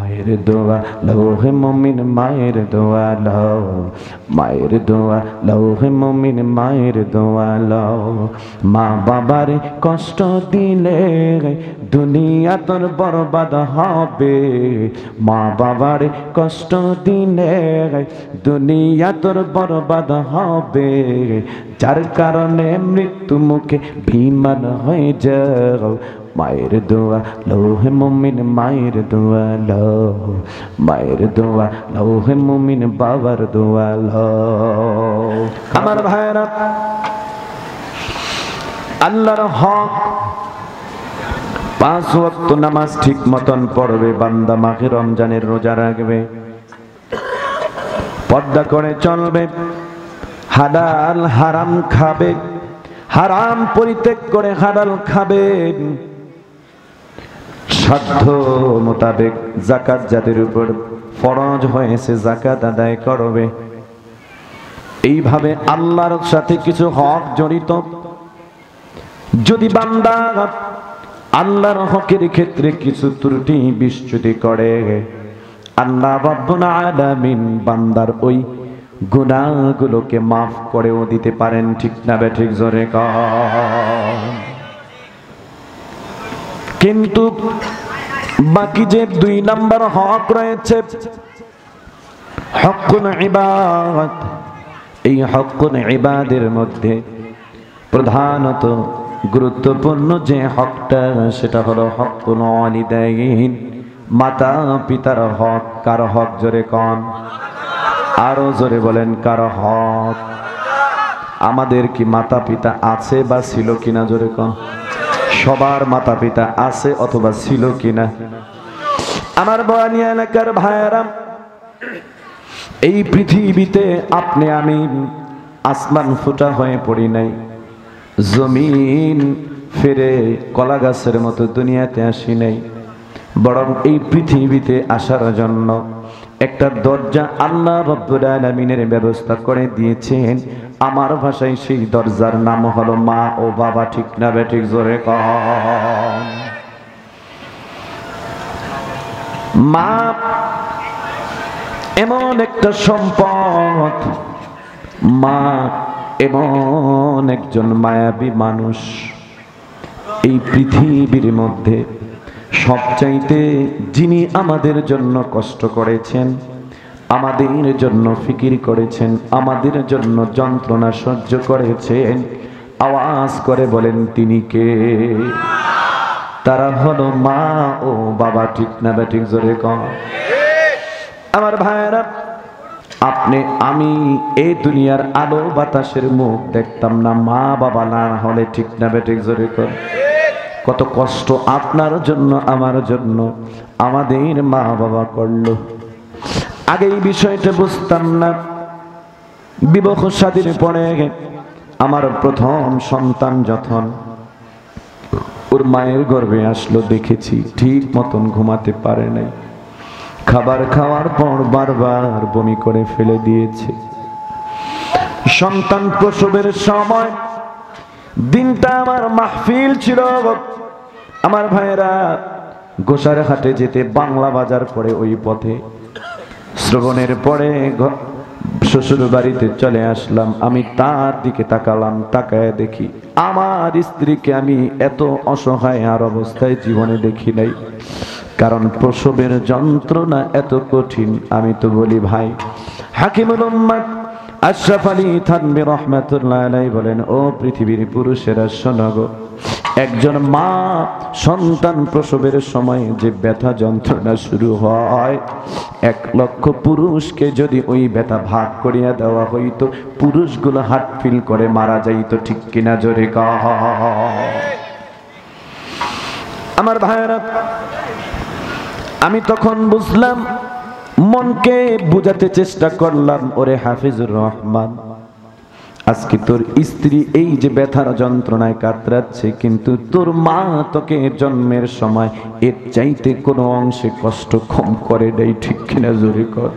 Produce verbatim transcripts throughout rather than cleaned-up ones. मायर दुआ लो है मोमिन मायर दुआ लो, मायर दुआ लो है मोमिन मायर दुआ लो। माँ बाबारे कष्ट दिले दुनिया तोर बर्बाद होबे, माँ बाबारे कष्ट दिले दुनिया तोर बर्बाद होबे। जार कारणे मृत्यु मुखे भीमन हये जाओ, मायर दुआ लो है मोमिन मायर दुआ लो, मायर दुआ लो है मोमिन बाबर दुआ लो। हमार भाईरा अल्लाहर हक पांच वक्त नमाज ठीक मतन पढ़े बंदा माघे रमजानेर रोजा राखबे, पर्दा करे चलबे, हालाल हाराम खाबे, हाराम परित्याग करे हालाल खाबे, साध्য মোতাবেক যাকাত যাদের উপর ফরজ হয়েছে যাকাত আদায় করবে। এইভাবে আল্লাহর সাথে কিছু হক জড়িত। যদি বান্দা আল্লাহর হকের ক্ষেত্রে কিছু ত্রুটি বিচ্যুতি করে, আল্লাহ রাব্বুল আলামিন বান্দার ওই গুনাহগুলোকে মাফ করেও দিতে পারেন, ঠিক না বেঠিক জোরে কর। किन्तु बाकी जे दुई नम्बर हक रहे हकुन इबादत, এই হকুন ইবাদের মধ্যে প্রধানত গুরুত্বপূর্ণ যে হকটা সেটা হলো হকুন ওয়ালিদাইন, মাতা পিতার হক। কার হক জোরে কোন? আরো জোরে বলেন কার হক? আমাদের কি মাতা পিতা আছে বা ছিল কিনা জোরে কোন? সবার মাতা পিতা আছে অথবা ছিল কিনা। আমার বয়ানি এলাকার ভাইরা, এই পৃথিবীতে আপনি আমি আসমান ফুটা হয়ে পড়ি নাই, জমিন ফেরে কলা গাছের মতো দুনিয়াতে আসি নাই, বরং এই পৃথিবীতে আসার জন্য একটা দরজা আল্লাহ রাব্বুল আলামিনের ব্যবস্থা করে দিয়েছেন। আমার ভাষায় সেই দরজার নাম হলো মা ও বাবা, ঠিক না বেঠিক জোরে কন। মা এমন একটা সম্পদ, মা এমন একজন মায়াবী মানুষ, এই পৃথিবীর মধ্যে সবচাইতে যিনি আমাদের জন্য কষ্ট করেছেন, আমাদের জন্য ফিকির করেছেন, আমাদের জন্য যন্ত্রণা সহ্য করেছেন, আওয়াজ করে বলেন তিনি কে? তারা হলো মা ও বাবা, ঠিক না বেঠিক জোরে কন। আমার ভাইরা, আপনি আমি এই দুনিয়ার আলো বাতাসের মুখ দেখতাম না মা বাবা না হলে, ঠিক না বেঠিক জোরে কন। কত কষ্ট আপনার জন্য আমার জন্য আমাদের মা বাবা করলো। আগে এই বিষয়টা বুঝতাম না, বিবাহ শাদীর পরে আমার প্রথম সন্তান যখন ওর মায়ের গর্ভে আসলো, দেখেছি ঠিক মতন ঘুমাতে পারে নাই, খাবার খাওয়ার পর বারবার বমি করে ফেলে দিয়েছে। সন্তান প্রসবের সময় দিনটা আমার মাহফিল ছিল। আমার ভাইয়েরা, গোসারহাটে যেতে বাংলা বাজার পড়ে, ওই পথে শ্রবণের পরে শ্বশুর বাড়িতে চলে আসলাম। আমি তার দিকে তাকালাম, তাকায় দেখি আমার স্ত্রীকে আমি এত অসহায় আর অবস্থায় জীবনে দেখি নাই, কারণ প্রসবের যন্ত্রণা এত কঠিন। আমি তো বলি ভাই, হাকিমুল উম্মাত আশরাফ আলী থানভী রহমাতুল্লাহ আলাইহি বলেন, ও পৃথিবীর পুরুষেরা শোনো গো, একজন মা সন্তান প্রসবের সময় যে ব্যথা যন্ত্রণা শুরু হয়, এক লক্ষ পুরুষকে যদি ওই ব্যথা ভাগ করিয়া দেওয়া হইতো, পুরুষগুলো হার্ট ফিল করে মারা যাইতো, ঠিক কিনা জোরে কন। আমার ভাইয়েরা, আমি তখন বুঝলাম, মনকে বুঝাতে চেষ্টা করলাম, ওরে হাফিজুর রহমান, আজকে তোর স্ত্রী এই যে ব্যথার যন্ত্রণায় কাতরাচ্ছে, কিন্তু তোর মা তোকে জন্মের সময় এর চাইতে কোনো অংশে কষ্ট কম করে দেয়, ঠিক কিনা জোরে কর।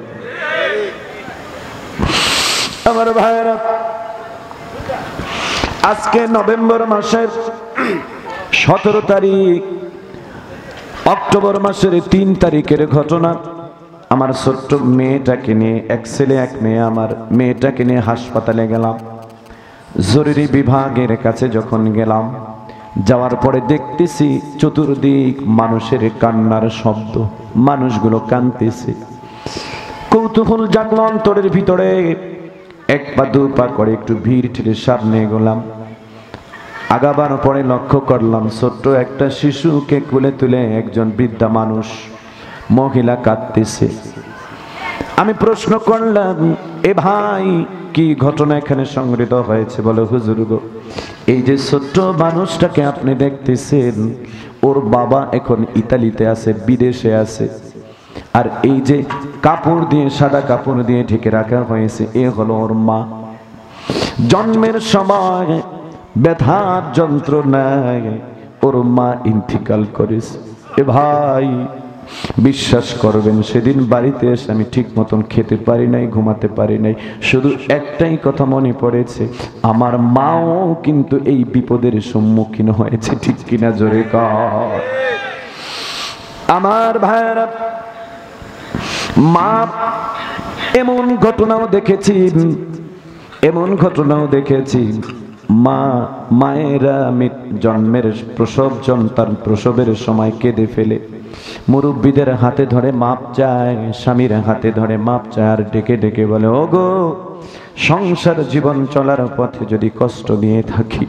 আমার ভাইরা, আজকে নভেম্বর মাসের সতেরো তারিখ অক্টোবর মাসের তিন তারিখের ঘটনা। আমার ছোট্ট মেয়েটাকে নিয়ে, এক ছেলে এক মেয়ে, আমার মেয়েটাকে নিয়ে হাসপাতালে গেলাম। জরুরি বিভাগের কাছে যখন গেলাম, যাওয়ার পরে দেখতেছি চতুর্দিক মানুষের কান্নার শব্দ, মানুষগুলো কাঁদতেছে। কৌতূহল জাগল অন্তরের ভিতরে, এক পা দু পা করে একটু ভিড় ঠেলে সামনে গেলাম। আগাবার পরে লক্ষ্য করলাম ছোট্ট একটা শিশুকে কোলে তুলে একজন বৃদ্ধা মানুষ মহিলা কাঁদতেছে। আমি প্রশ্ন করলাম, এ ভাই কি ঘটনা এখানে সংঘটিত হয়েছে? বলে, হুজুর গো, এই যে ছোট্ট মানুষটাকে আপনি দেখতেছেন, ওর বাবা এখন ইতালিতে আছে, বিদেশে আছে, আর এই যে কাপড় দিয়ে, সাদা কাপড় দিয়ে ঢেকে রাখা হয়েছে, এ হলো ওর মা। জন্মের সময় ব্যথার যন্ত্রণায় ওর মা ইন্তিকাল করেছে। এ ভাই, বিশ্বাস করবেন, সেদিন বাড়িতে এসে আমি ঠিক মতন খেতে পারি নাই, ঘুমাতে পারি নাই। শুধু একটাই কথা মনে পড়েছে, আমার মাও কিন্তু এই বিপদের সম্মুখীন হয়েছে, ঠিক কিনা জোরে কর। আমার ভাইরা, মা এমন ঘটনাও দেখেছি, এমন ঘটনাও দেখেছি মা মায়েরা জন্মের, প্রসব সন্তান প্রসবের সময় কেঁদে ফেলে, মুরব্বীদের হাতে ধরে মাপ চায়, স্বামীর হাতে ধরে মাপ চায়, আর ডেকে ডেকে বলে, ও গো, সংসার জীবন চলার পথে যদি কষ্ট দিয়ে থাকি,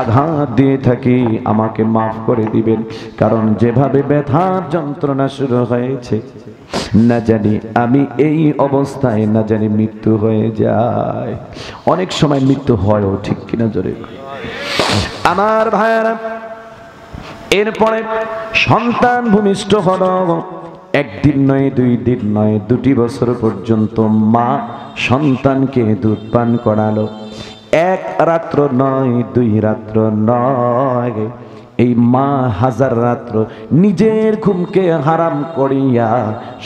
আঘাত দিয়ে থাকি, আমাকে মাফ করে দিবেন, কারণ যেভাবে ব্যথার যন্ত্রণা শুরু হয়েছে, না জানি আমি এই অবস্থায় না জানি মৃত্যু হয়ে যায়। অনেক সময় মৃত্যু হয়ও, ঠিক কিনা জোরে। আমার ভাইরা, এরপরে সন্তান ভূমিষ্ঠ হলো। একদিন নয়, দুই দিন নয়, দুটি বছর পর্যন্ত মা সন্তানকে দুধ পান করালো। এক রাত্র নয়, দুই রাত্র নয়, এই মা হাজার রাত্র নিজের ঘুমকে হারাম করিয়া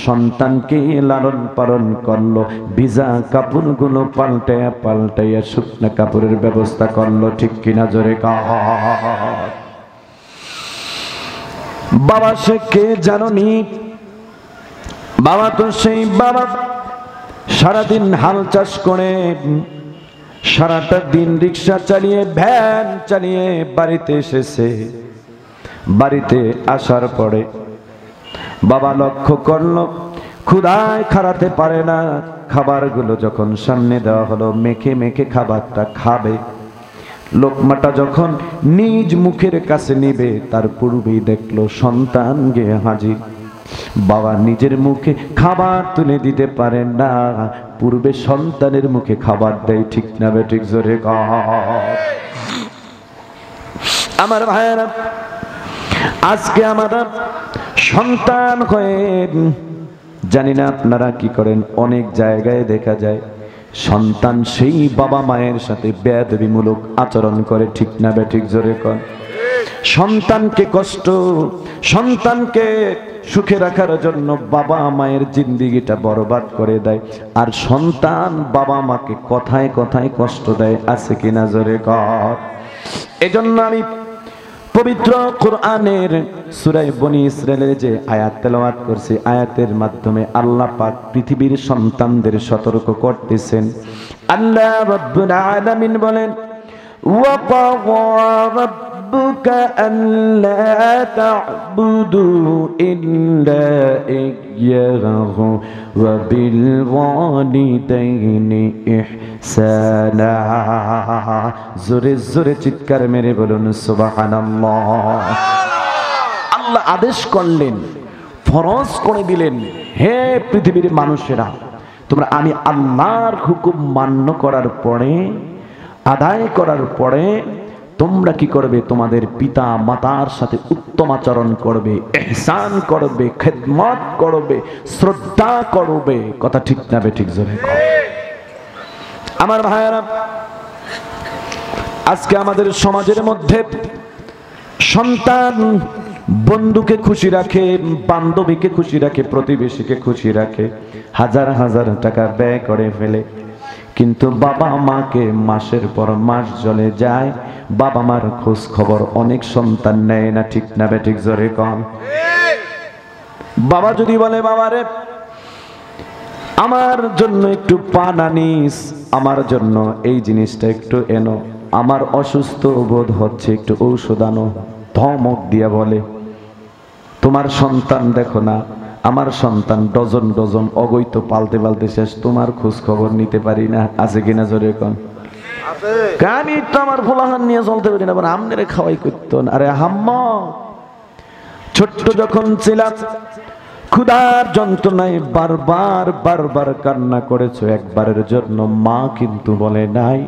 সন্তানকে লালন পালন করলো। ভিজা কাপড়গুলো পাল্টাইয়া পাল্টাইয়া শুকনা কাপড়ের ব্যবস্থা করলো, ঠিক কিনা জোরে কর। বাবা সে কে জানি, বাবা তো সেই বাবা, সারাদিন হাল চাষ করে, সারাটা দিন রিক্সা চালিয়ে, ভ্যান চালিয়ে বাড়িতে এসেছে। বাড়িতে আসার পরে বাবা লক্ষ্য করল ক্ষুধায় খাড়াতে পারে না। খাবারগুলো যখন সামনে দেওয়া হলো, মেখে মেখে খাবারটা খাবে, লোকমাটা যখন নিজ মুখের কাছে নিবে, তার পূর্বেই দেখলো সন্তান গিয়ে হাজির। বাবা নিজের মুখে খাবার তুলে দিতে পারেন না, পূর্বে সন্তানের মুখে খাবার দেয়, ঠিক না বেঠিক জোরে কর। আমার ভাইরা, আজকে আমাদের সন্তান হয়ে, জানি না আপনারা কি করেন, অনেক জায়গায় দেখা যায় সন্তান সেই বাবা মায়ের সাথে বেয়াদবিমূলক আচরণ করে, ঠিক না বেঠিক জোরে কর। সন্তানকে কষ্ট, সন্তানকে সুখে রাখার জন্য বাবা মায়ের জিন্দিগিটা বরবাদ করে দেয়, আর সন্তান বাবা মাকে কথায় কথায় কষ্ট দেয়, আছে কিনা জোরে কর। এজন্য আমি পবিত্র কোরআনের সূরা বনী ইসরাঈলের যে আয়াত তেলাওয়াত করছি, আয়াতের মাধ্যমে আল্লাহ পাক পৃথিবীর সন্তানদের সতর্ক করতেছেন। আল্লাহ রাব্বুল আলামিন বলেন, ওয়া ক্বাওয়া ألا تعبدوا إلا إياه وبالوالدين إحسانا زوري زوري চিৎকার মেরে বলুন সুবহানাল্লাহ। আল্লাহ আদেশ করলেন, ফরজ করে দিলেন, হে পৃথিবীর মানুষেরা, তোমরা আমি আল্লাহর হুকুম মান্য করার পরে, আদায় করার পরে তোমরা কি করবে? তোমাদের পিতা মাতার সাথে উত্তম আচরণ করবে, ইহসান করবে, খেদমত করবে, শ্রদ্ধা করবে। কথা ঠিক না বেঠিক জোরে কর। আমার ভাইয়েরা, আজকে আমাদের সমাজের মধ্যে সন্তান বন্ধুকে খুশি রাখে, বান্ধবীকে খুশি রাখে, প্রতিবেশীকে খুশি রাখে, হাজার হাজার টাকা ব্যয় করে ফেলে, কিন্তু বাবা মাকে মাসের পর মাস চলে যায়, বাবা মার খোঁজ খবর অনেক সন্তান নেয় না, ঠিক না বেঠিক জোরে কর। बाबा जुदी बोले बाबा रे आमार जन्नो एकटु पान आनिस आमार जन्नो एई जिनिसटा एकटु एनो आमार असुस्थ बोध होच्छे एकटु औषध आनो धमक दिया बोले तुम्हार सन्तान देखो ना आमार सन्तान डजन डजन अगैत पालते पालते शेष तुम्हार खोज खबर निते पारि ना आछे किना जोरे कोन आछे कामी तो आमार फलाहान निये चलते पारि ना आमार आमनेरे खाওয়াই করতন আরে আম্মা ছোট্ট যখন ছিলাম खुदार जंत्रणाय बार बार बार बार कान्ना करेছো एकबारेर जन्नो मा किन्तु बोले नाई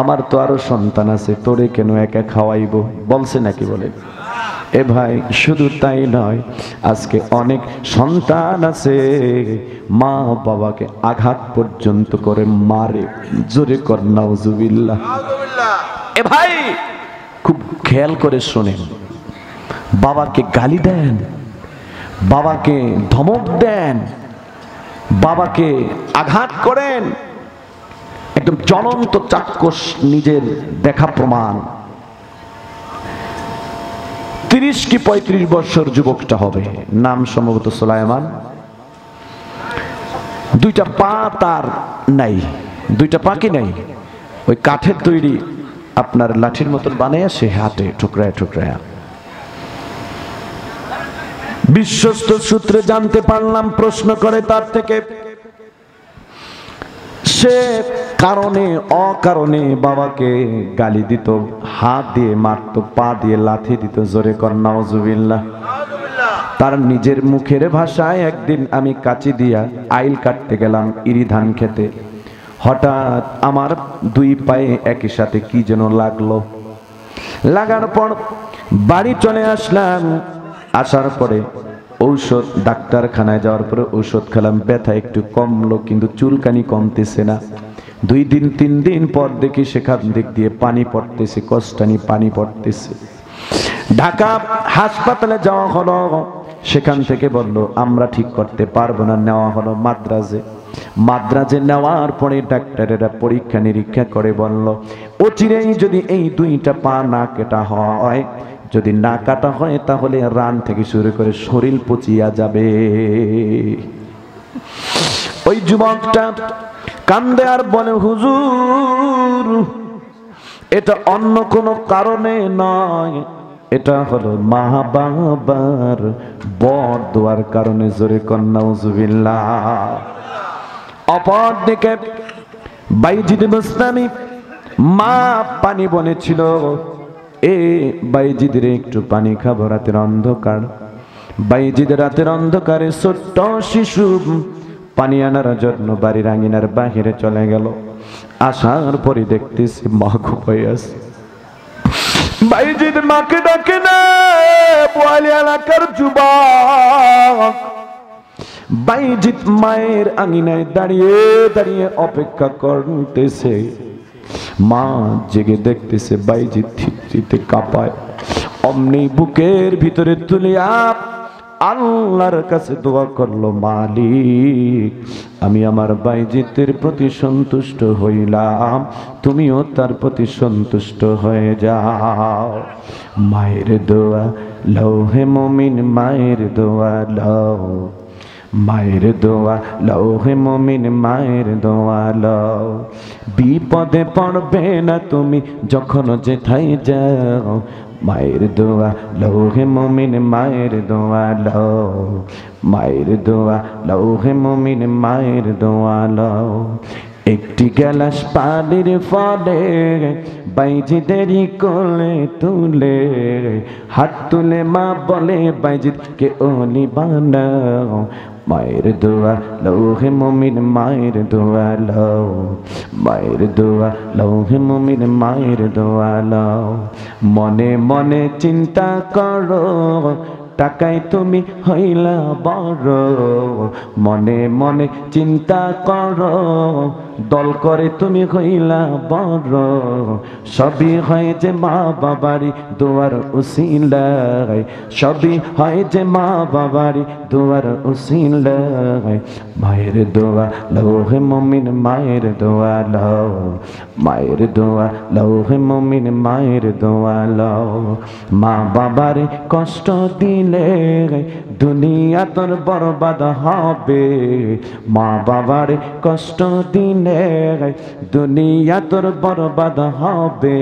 आमार तो आरो सन्तान आछे तोरे केन एका खाওয়াইবো बोलछे नाकि बोले ए भाई शुधु ताई नय आजके अनेक सन्तान आछे मा बाबाके आघात पर्यन्त करे मारे जोरे कर नाउजुबिल्लाह नाउजुबिल्लाह ए भाई खूब खेयाल करे शुनेन बाबाके गाली देन बाबा के धमक दें बाबा के आघात करें एकदम ज्वलंत चाक्षुष निजेर देखा प्रमाण त्रिश की पैंतीस बर्षर युवकटा होबे नाम सम्भवत सुलाइमान दुइटा पा तार नाई दुइटा पा कि नाई ओई काठेर तैरी आपनार लाठिर मतन बनाया से हाथे ठुकराया ठुकराया विश्वस्त सूत्रे जानते पारलाम प्रश्न करे तार थेके से कारणे अकारणे बाबाके गाली दित हाथ दिए मारत पा दिए लाथी दित जोरे कर नाउजुबिल्लाह तार निजेर मुखेर भाषाय एकदिन आमी काची दिया आइल काटते गेलाम इरी धान खेते हठात् आमार दुई पाये एकी साथे कि जेन लागलो लागार पर बाड़ी चले आसलाम आसार पर औषध डाक्तारखाना जाओयार पर औषध खेलाम व्यथा एकटू कमलो किन्तु चुलकानी कमतेछे ना दुई दिन तीन दिन पर देखी सेखान दिक दिए पानी पड़तेछे कष्टानी पानी पड़तेछे ढाका हासपाताले जाओया हलो सेखान थेके बोललो आमरा ठीक करते पारबो ना नेওয়া हलो माद्राजे মাদ্রাজে নেওয়ার পরে ডাক্তারেরা পরীক্ষা নিরীক্ষা করে বলল অচিরেই যদি এই দুইটা পা না কাটা হয় যদি না কাটা হয় তাহলে রান থেকে শুরু করে শরীর পচিয়া যাবে ওই যুবকটা কান্দে আর বলে হুজুর এটা অন্য কোনো কারণে নয় এটা হলো মা বাবার বদদুয়ার কারণে জোরে কন্না উযুবিল্লাহ অপর দিকে বাইজিদ মুসলামি মা পানি বলেছিল এ বাইজিদের একটু পানি খাবো রাতের অন্ধকার বাইজিদের রাতের অন্ধকারে ছোট্ট শিশু পানি আনার জন্য বাড়ির আঙিনার বাহিরে চলে গেল আসার পরে দেখতেছি মা ঘুমায় আছে বাইজিদ মাকে ডাকে না বোয়ালিয়ালাকার যুবক বাইজিদ মায়ের আঙিনায় দাঁড়িয়ে দাঁড়িয়ে অপেক্ষা করতেছে মা জেগে দেখতেছে বাইজিদ থিতথিতে কাঁপায় অমনি বুকের ভিতরে তুলিয়া আল্লাহর কাছে দোয়া করলো মালিক আমি আমার বাইজিদের প্রতি সন্তুষ্ট হইলাম তুমিও তার প্রতি সন্তুষ্ট হয়ে যাও মায়ের দোয়া লও হে মুমিন মায়ের দোয়া লও মায়ের দোয়া লও হে মুমিন মায়ের দোয়া লও বিপদে পড়বে না তুমি যখন যেথায় যাও মায়ের দোয়া লও হে মুমিন মায়ের দোয়া লও মায়ের দোয়া লও হে মুমিন মায়ের দোয়া লও একটি গ্লাস পানির ফলে বাইজিদেরই কোলে তুলে হাত তুলে মা বলে বাইজিদকে ওলি বানাও মায়ের দোয়া লও হে মুমিন মায়ের দোয়া লও মায়ের দোয়া লও হে মুমিন মায়ের দোয়া লও মনে মনে চিন্তা করো টাকাই তুমি হইলা বড় মনে মনে চিন্তা করো দল করে তুমি হইলা বড় সবই হয় যে মা বাবারি দুয়ার উসিলায় সবই হয় যে মা বাবারি দুয়ার উসিলায় মায়ের দোয়া লও হে মুমিন মায়ের দোয়া লও মায়ের দোয়া লও হে মুমিন মায়ের দোয়া লও মা বাবারি কষ্ট দিন ले गई दुनिया तोर बर्बाद होबे मा बाबार कष्ट दिले गई दुनिया तोर बर्बाद होबे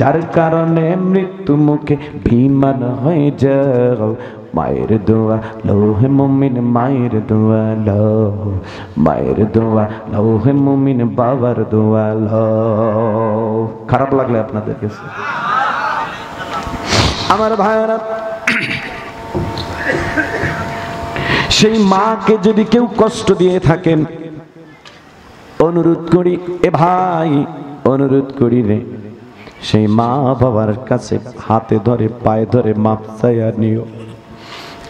जार कारणे मृत्यु मुखे भीमन हये जाओ मायर दुआ लो है मुमिन मायर दुआ लो मायर दुआ लो है मुमिन बाबार दुआ लो खराब लगले आपनादेर काछे आमार भाइरा সেই মাকে যদি কেউ কষ্ট দিয়ে থাকেন অনুরোধ করি এ ভাই অনুরোধ করি রে সেই মা বাবার কাছে হাতে ধরে পায়ে ধরে মাপ চাইয়া নিও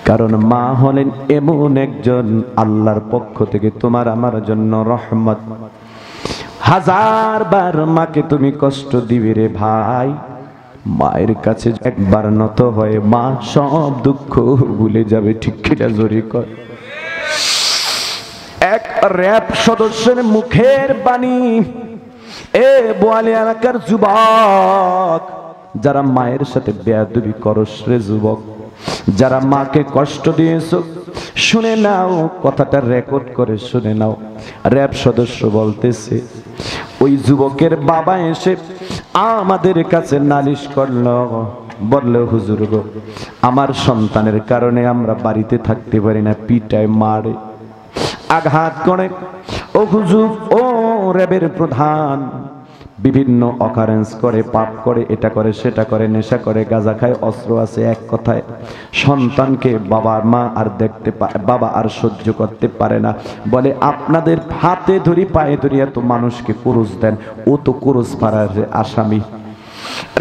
কারণ মা হলেন এমন একজন আল্লাহর পক্ষ থেকে তোমার আমার জন্য রহমত হাজার বার মাকে তুমি কষ্ট দিবে রে ভাই मायर काछे एक बार নত হয়ে মা সব দুঃখ ভুলে যাবে ঠিক কিনা জোরে কর এক র‍্যাব সদস্যের মুখের বাণী এ বোয়ালিয়ানাকার যুবক যারা মায়ের সাথে বেয়াদবি করস রে যুবক যারা মাকে কষ্ট দিয়েছো শুনে নাও কথাটা রেকর্ড করে শুনে নাও র‍্যাব সদস্য বলতেছে ওই যুবকের বাবা এসে আমাদের কাছে নালিশ করলো বলল হুজুর গো আমার সন্তানের কারণে আমরা বাড়িতে থাকতে পারি না পিটায় মারে আঘাত করে ও হুজুর ও র‍্যাবের প্রধান বিভিন্ন অকারেন্স করে পাপ করে এটা করে সেটা করে নেশা করে গাঁজা খায় অস্ত্র আছে এক কথায় সন্তানকে বাবা মা আর দেখতে পায় বাবা আর সহ্য করতে পারে না বলে আপনাদের হাতে ধরি পায়ে ধরি এত মানুষকে কুরুস দেন ও তো কুরুস পাড়ার আসামি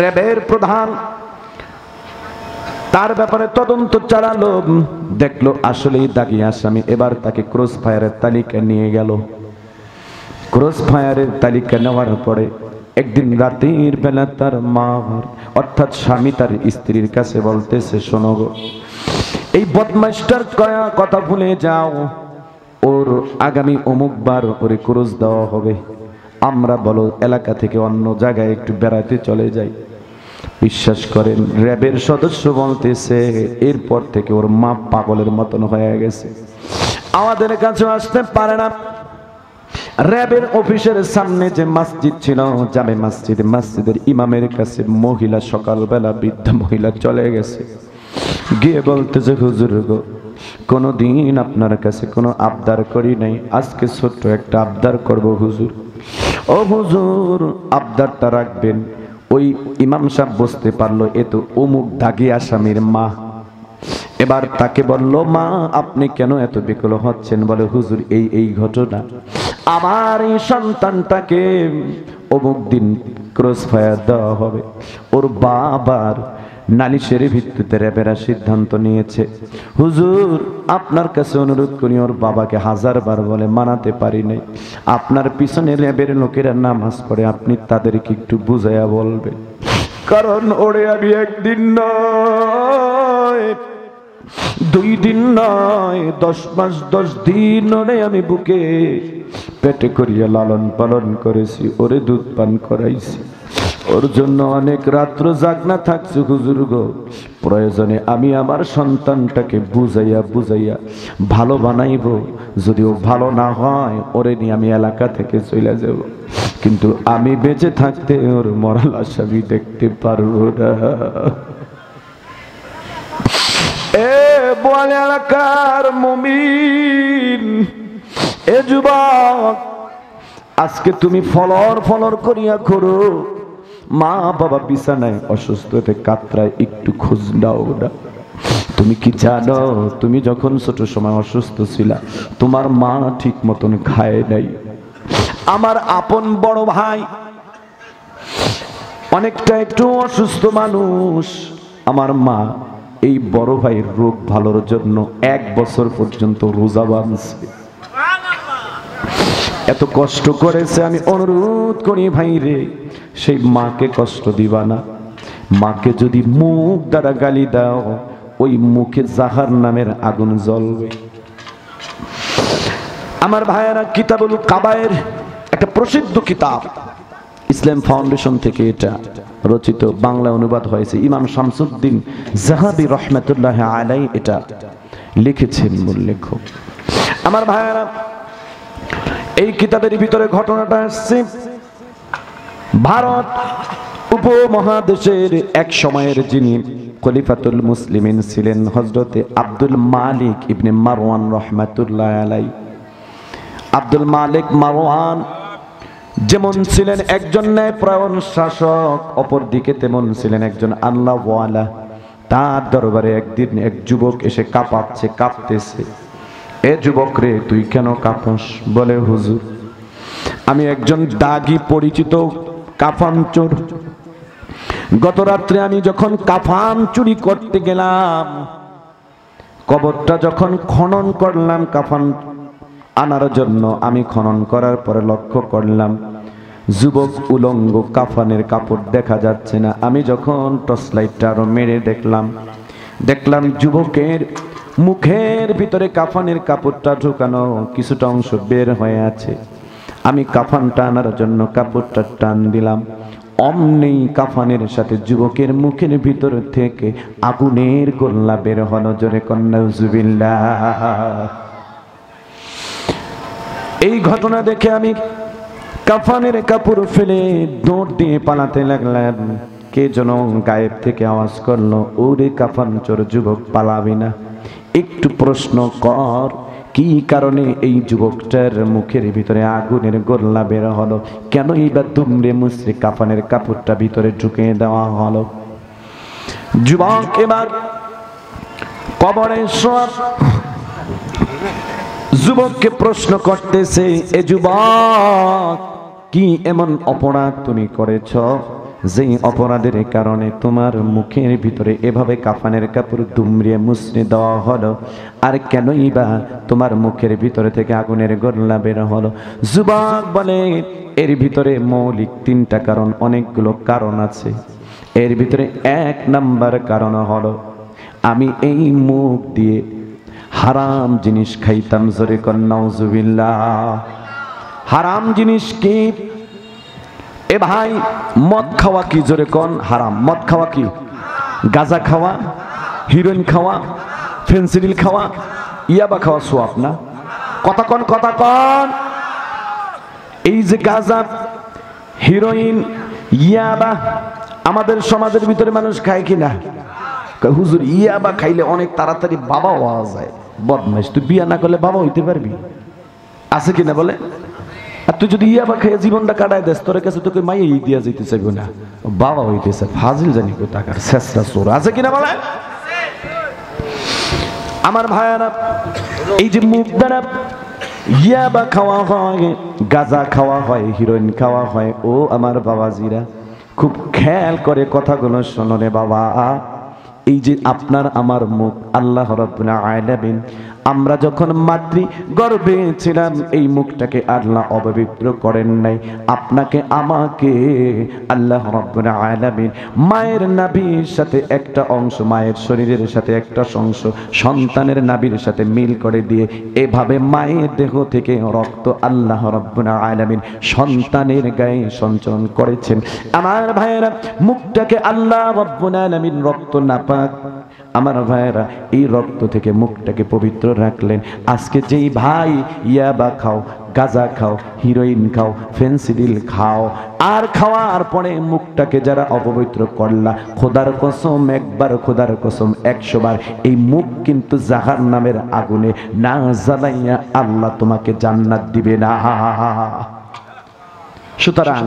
র‍্যাবের প্রধান তার ব্যাপারে তদন্ত চালালো দেখলো আসলেই দাগী আসামি এবার তাকে ক্রস ফায়ারের তালিকায় নিয়ে গেল ক্রস ফায়ারের তালিকায় নেওয়ার পরে একদিন রাতের বেলা তার মা অর্থাৎ স্বামী তার স্ত্রীর কাছে বলতেছে শোনো গো এই বদমাশটার কয়া কথা ভুলে যাও ওর আগামী অমুকবার ওরে ক্রস দেওয়া হবে আমরা বলো এলাকা থেকে অন্য জায়গায় একটু বেড়াতে চলে যাই বিশ্বাস করেন র‍্যাবের সদস্য বলতেছে এরপর থেকে ওর মা পাগলের মতন হয়ে গেছে আমাদের কাছে আসতে পারে না र‍্যাবের অফিসের সামনে যে মসজিদ ছিল জামে মসজিদ মসজিদের ইমামের কাছে মহিলা সকালবেলা বৃদ্ধ মহিলা চলে গেছে গিয়ে বলতেছে হুজুর গো কোনদিন আপনার কাছে কোনো আবদার করি নাই আজকে ছোট্ট একটা আবদার করব হুজুর ও হুজুর আবদারটা রাখবেন ওই ইমাম সাহেব বুঝতে পারলো এ তো অমুক দাগী আসামির মা এবার তাকে বলল মা আপনি কেন এত বিকল হচ্ছেন বলে হুজুর এই এই ঘটনা আমার এই সন্তানটাকে অমুক দিন ক্রস ফায়ার দেওয়া হবে ওর বাবার নালিশের ভিত্তিতে র‍্যাবেরা সিদ্ধান্ত নিয়েছে হুজুর আপনার কাছে অনুরোধ করি ওর বাবাকে হাজার বার বলে মানাতে পারি নাই আপনার পিছনে র‍্যাবের লোকেরা নামাজ পড়ে আপনি তাদেরকে একটু বুঝাইয়া বলবেন কারণ ওরে আমি একদিন নয় দুই দিন নয় দশ মাস দশ দিন ওরে আমি বুকে পেটে করিয়া লালন পালন করেছি ওরে দুধ পান করাইছি ওর জন্য অনেক রাত্র জাগনা থাকছে হুজুর গো প্রয়োজনে আমি আমার সন্তানটাকে বুঝাইয়া বুঝাইয়া ভালো বানাইব যদি ও ভালো না হয় ওরে নিয়ে আমি এলাকা থেকে চলে যাব কিন্তু আমি বেঁচে থাকতে ওর মরাল আসামি দেখতে পারবো না এলাকার মুমিন এ যুবক আজকে তুমি ফলর ফলর করিয়া করো মা বাবা বিছানায় অসুস্থ হতে কাতরায় একটু খোঁজ নাও না তুমি কি জানো তুমি যখন ছোট সময় অসুস্থ ছিলা তোমার মা ঠিক মতন খায় নাই আমার আপন বড় ভাই অনেকটা একটু অসুস্থ মানুষ আমার মা এই বড় ভাইয়ের রোগ ভালোর জন্য এক বছর পর্যন্ত রোজা বাঁধছে এত কষ্ট করেছে আমি অনুরোধ করি ভাই রে সেই মাকে কষ্ট দিবা না মাকে যদি মুখ দ্বারা গালি দাও ওই মুখে জাহান্নামের আগুন জ্বলবে আমার ভাইয়েরা কিতাবুল কাবায়ের একটা প্রসিদ্ধ কিতাব ইসলাম ফাউন্ডেশন থেকে এটা रचित बांगला अनुवाद হয়েছে ইমাম শামসুদ্দিন যাহাবী রহমাতুল্লাহ আলাইহি এটা লিখেছেন মূল লেখক। আমার ভাইরা এই কিতাবের ভিতরে ঘটনাটা আসছে ভারত উপমহাদেশের এক সময়ের যিনি খলিফাতুল মুসলিমিন ছিলেন হযরত আব্দুল মালিক ইবনে মারওয়ান রহমাতুল্লাহ আলাইহি। আব্দুল মালিক মারওয়ান যেমন ছিলেন একজন ন্যায়পরায়ণ শাসক, অপরদিকে তেমন ছিলেন একজন আল্লাহওয়ালা। তার দরবারে একদিন এক যুবক এসে কাঁপাচ্ছে কাঁপতেছে, এ যুবক রে তুই কেন কাঁপাস? বলে হুজুর আমি একজন দাগী পরিচিত কাফান চোর, গত রাত্রে আমি যখন কাফান চুরি করতে গেলাম, কবরটা যখন খনন করলাম কাফান আনার জন্য, আমি খনন করার পরে লক্ষ্য করলাম যুবক উলঙ্গ, কাফানের কাপড় দেখা যাচ্ছে না। আমি যখন টর্চ লাইটটা আরো মেরে দেখলাম দেখলাম যুবকের মুখের ভিতরে কাফানের কাপড়টা ঢুকানো, কিছুটা অংশ বের হয়ে আছে। আমি কাফানটা আনার জন্য কাপড়টা টান দিলাম, অমনি কাফানের সাথে যুবকের মুখের ভিতর থেকে আগুনের গোল্লা বের হলো। জোরে কন্যা জুবিল্লাহ। এই ঘটনা দেখে আমি কাফানের কাপড় ফেলে দৌড় দিয়ে পালাতে লাগলাম। কে যেন গায়েব থেকে আওয়াজ করলো, ওরে কাফান চোর যুবক পালাবি না, একটু প্রশ্ন কর কি কারণে এই যুবকটার মুখের ভিতরে আগুনের গোল্লা বের হলো, কেন এইবার দুমড়ে মুচড়ে কাফানের কাপড়টা ভিতরে ঢুকিয়ে দেওয়া হলো? যুবক এবার কবরে সব যুবককে প্রশ্ন করতেছে, এ যুবক কি এমন অপরাধ তুমি করেছ যেই অপরাধের কারণে তোমার মুখের ভিতরে এভাবে কাফানের কাপড় দুমড়িয়ে মুচড়ে দেওয়া হলো, আর কেনই বা তোমার মুখের ভিতরে থেকে আগুনের গোল্লা বের হলো? যুবক বলে এর ভিতরে মৌলিক তিনটা কারণ, অনেকগুলো কারণ আছে, এর ভিতরে এক নাম্বার কারণ হলো আমি এই মুখ দিয়ে হারাম জিনিস খাইতাম। জোরে নাউজুবিল্লাহ। হারাম জিনিস কি? এ ভাই মদ খাওয়া কি? জোরে কোন হারাম? মদ খাওয়া কি? গাঁজা খাওয়া, হিরোইন খাওয়া, ফেন্সিডিল খাওয়া, ইয়াবা খাওয়া সোয়াব না? কথা কোন কথা কোন? এই যে গাঁজা, হিরোইন, ইয়াবা আমাদের সমাজের ভিতরে মানুষ খায় কিনা? হুজুর ইয়াবা খাইলে অনেক তাড়াতাড়ি বাবা হওয়া যায়। বদমাইশ, তুই বিয়া না করলে বাবা হইতে পারবি? আছে কিনা বলে? আর তুই যদি ইয়াবা খাই জীবনটা কাটায় দেস, তোর কাছে তোকে মাইয়ে দিয়া যেতে চাইবো না, বাবা হইতেছে ফাজিল জানি কো টাকার শেষরা চোর। আছে কিনা বলে? আমার ভাইয়ারা এই যে মুখ দ্বারা ইয়াবা খাওয়া হয়, গাঁজা খাওয়া হয়, হিরোইন খাওয়া হয়, ও আমার বাবাজিরা খুব খেয়াল করে কথাগুলো শোনো রে বাবা। এই যে আপনার আমার মুখ, আল্লাহ রাব্বুল আলামিন আমরা যখন মাতৃ গর্ভে ছিলাম এই মুখটাকে আল্লাহ অপবিত্র করেন নাই। আপনাকে আমাকে আল্লাহ রাব্বুল আলামিন মায়ের নাভির সাথে একটা অংশ, মায়ের শরীরের সাথে একটা অংশ সন্তানের নাভির সাথে মিল করে দিয়ে এভাবে মায়ের দেহ থেকে রক্ত আল্লাহ রাব্বুল আলামিন সন্তানের গায়ে সঞ্চালন করেছেন। আমার ভাইয়েরা মুখটাকে আল্লাহ রাব্বুল আলামিন রক্ত নাপাক, আমার ভাইয়েরা এই রক্ত থেকে মুখটাকে পবিত্র রাখলেন। আজকে যেই ভাই ইয়াবা খাও, গাঁজা খাও, হিরোইন খাও, ফেন্সিডিল খাও, আর খাওয়ার পরে মুখটাকে যারা অপবিত্র করলা, খোদার কসম একবার, খোদার কসম একশোবার এই মুখ কিন্তু জাহান্নামের আগুনে না জ্বালাইয়া আল্লাহ তোমাকে জান্নাত দিবে না। সুতরাং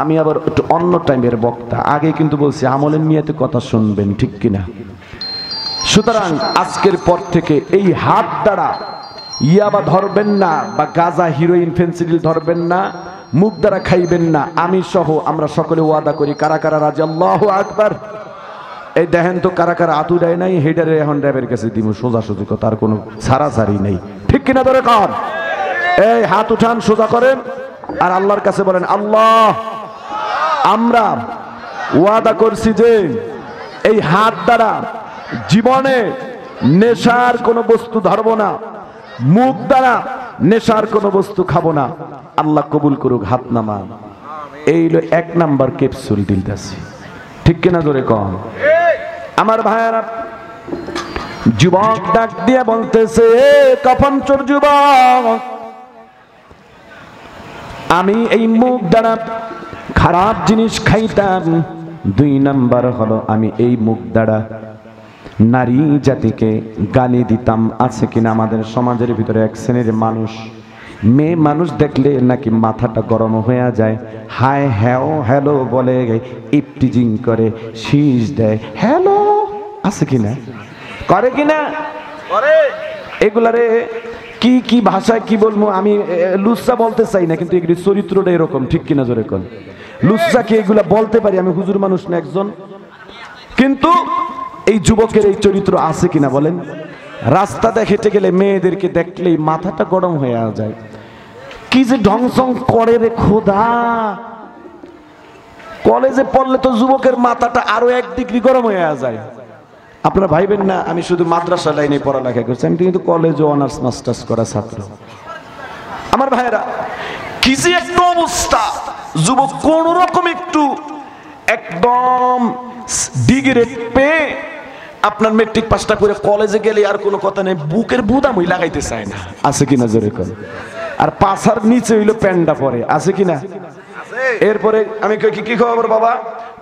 আমি আবার একটু অন্য টাইমের বক্তা, আগে কিন্তু বলছি আমলের নিয়াতে কথা শুনবেন, ঠিক কিনা? সুতরাং আজকের পর থেকে এই হাত দ্বারা ইয়াবা ধরবেন না, বা গাঁজা, হিরোইন, ফেন্সিডিল ধরবেন না, মুখ দ্বারা খাইবেন না। আমি সহ আমরা সকলে ওয়াদা করি। কারা কারা রাজি? আল্লাহু আকবার। এই দেখেন তো কারা কারা আতু দেয় নাই, হেডারে এখন ড্রাইভের কাছে দিব সোজা সুজি, তার কোনো সারাসারি নেই, ঠিক কিনা? ধরে কর এই হাত উঠান, সোজা করেন আর আল্লাহর কাছে বলেন, আল্লাহ আমরা ওয়াদা করছি যে এই হাত দ্বারা জীবনে নেশার কোনো বস্তু ধরবো না, মুখ দ্বারা নেশার কোনো বস্তু খাবো না। আল্লাহ কবুল করুক। হাত নামান। एक नम्बर कैपसुल दिलदासी ठीक किना जोरे कौन आमार भाइयारा जुबक डाक दिया बोलते से कफन चोर जुबक आमी ए मुख द्वारा खराब जिनिस खाइताम दुई नम्बर हलो आमी ए मुख द्वारा नारी जाति के गाली दिताम आछे किना आमादेर समाजेर भितरे एक श्रेणीर मानुष मे मानुष देखले नाकि माथाटा गरम होया जाए हाय हैओ हेलो बोले इफ्टिजिंग करे शीश दे हेलो आछे किना करे किना करे एगुलारे की की भाषा की बोलबो आमी लुस्सा बोलते चाइ ना किन्तु एगुली चरित्रटा एरकम ठीक किना जोरे कोन लुस्सा की एगुला बोलते पारी आमी हुजूर मानुष ना एकजन किन्तु এই যুবকের এই চরিত্র আছে কিনা বলেন রাস্তাতে হেঁটে গেলে মেয়েদেরকে দেখলেই মাথাটা গরম হয়ে যায় কি যে ঢংসং করে রে খোদা কলেজে পড়লে তো যুবকের মাথাটা আরো এক ডিগ্রি গরম হয়ে যায় আপনারা ভাইবেন না আমি শুধু মাদ্রাসা লাইনে পড়ালেখা করছি আমি কিন্তু কলেজ ও অনার্স মাস্টার্স করা ছাত্র আমার ভাইরা কি যে একটা অবস্থা যুবক কোন রকম একটু একদম ডিগ্রেড পে আপনার মেট্রিক পাসটা করে কলেজে গেলে আর কোনো কথা নেই বুকের বুদা মই লাগাইতে চায় না আছে কি না জোরে কর আর পাছার নিচে হইলো প্যান্ডা পরে আছে কি না আছে এরপরে আমি কই কি খবর বাবা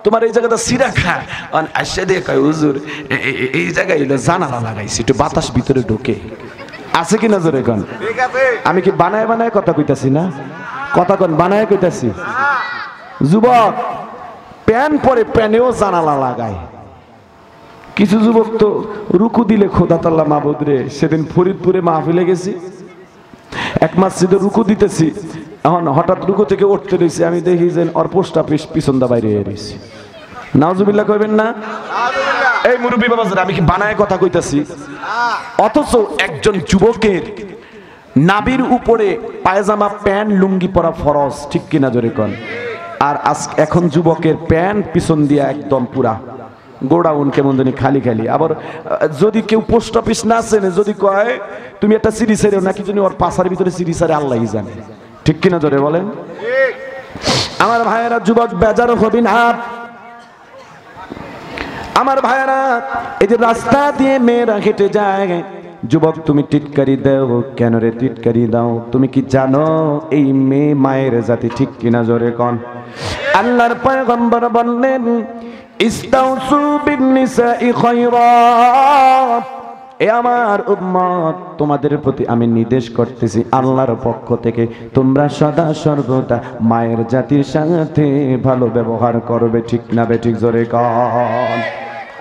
তোমার এই জায়গাটা সিরা খা আর আশা দিয়ে কই হুজুর এই জায়গা হইলো জানালা লাগাইছি একটু বাতাস ভিতরে ঢোকে আছে কি না জোরে কর ঠিক আছে আমি কি বানায় বানায় কথা কইতাছি না কথা কোন বানায় কইতাছি না যুবক पैन पर पैनेओ जानाला लागाय किछु जुबक तो रुकु दिले खोदा ताला माबुद रे सेदिन फरिदपुरे महफिले गेছি एक मस्जिदे रुकु दितेছি এখন হঠাৎ रुकु থেকে উঠতে রইছি আমি দেখি যে অর পোস্ট অফিস পিছন দা বাইরে রইছি নাউজুবিল্লাহ কইবেন না নাউজুবিল্লাহ এই মুরব্বি বাবা স্যার আমি কি বানায় কথা কইতাছি না অথচ একজন যুবকের নাভির উপরে পায়জামা প্যান্ট লুঙ্গি পরা ফরজ ঠিক কিনা জোরে কোন আর আজ এখন যুবকের প্যান্ট পিছন দিয়া একদম পুরা গোডাউন কেমন জানি খালি খালি আবার যদি কেউ পোস্ট অফিস না চেনে যদি কয় তুমি একটা সিঁড়ি ছেড়েও নাকি জানি ওর পাশার ভিতরে সিঁড়ি ছেড়ে আল্লাহই জানে ঠিক কিনা জোরে বলেন ঠিক আমার ভাইয়েরা যুবক বেজার হবি না আমার ভাইয়েরা এই যে রাস্তা দিয়ে মেয়েরা হেঁটে যায় যুবক তুমি টিটকারি দাও কেন রে টিটকারি দাও তুমি কি জানো এই মেয়ে মায়ের জাতি ঠিক কিনা জোরে কোন আল্লাহর পয়গম্বর বললেন ইস্তাউসু বিন-নিসাই খায়রা এ আমার উম্মত তোমাদের প্রতি আমি নির্দেশ করতেছি আল্লাহর পক্ষ থেকে তোমরা সদা সর্বদা মায়ের জাতির সাথে ভালো ব্যবহার করবে ঠিক না বেঠিক জোরে কোন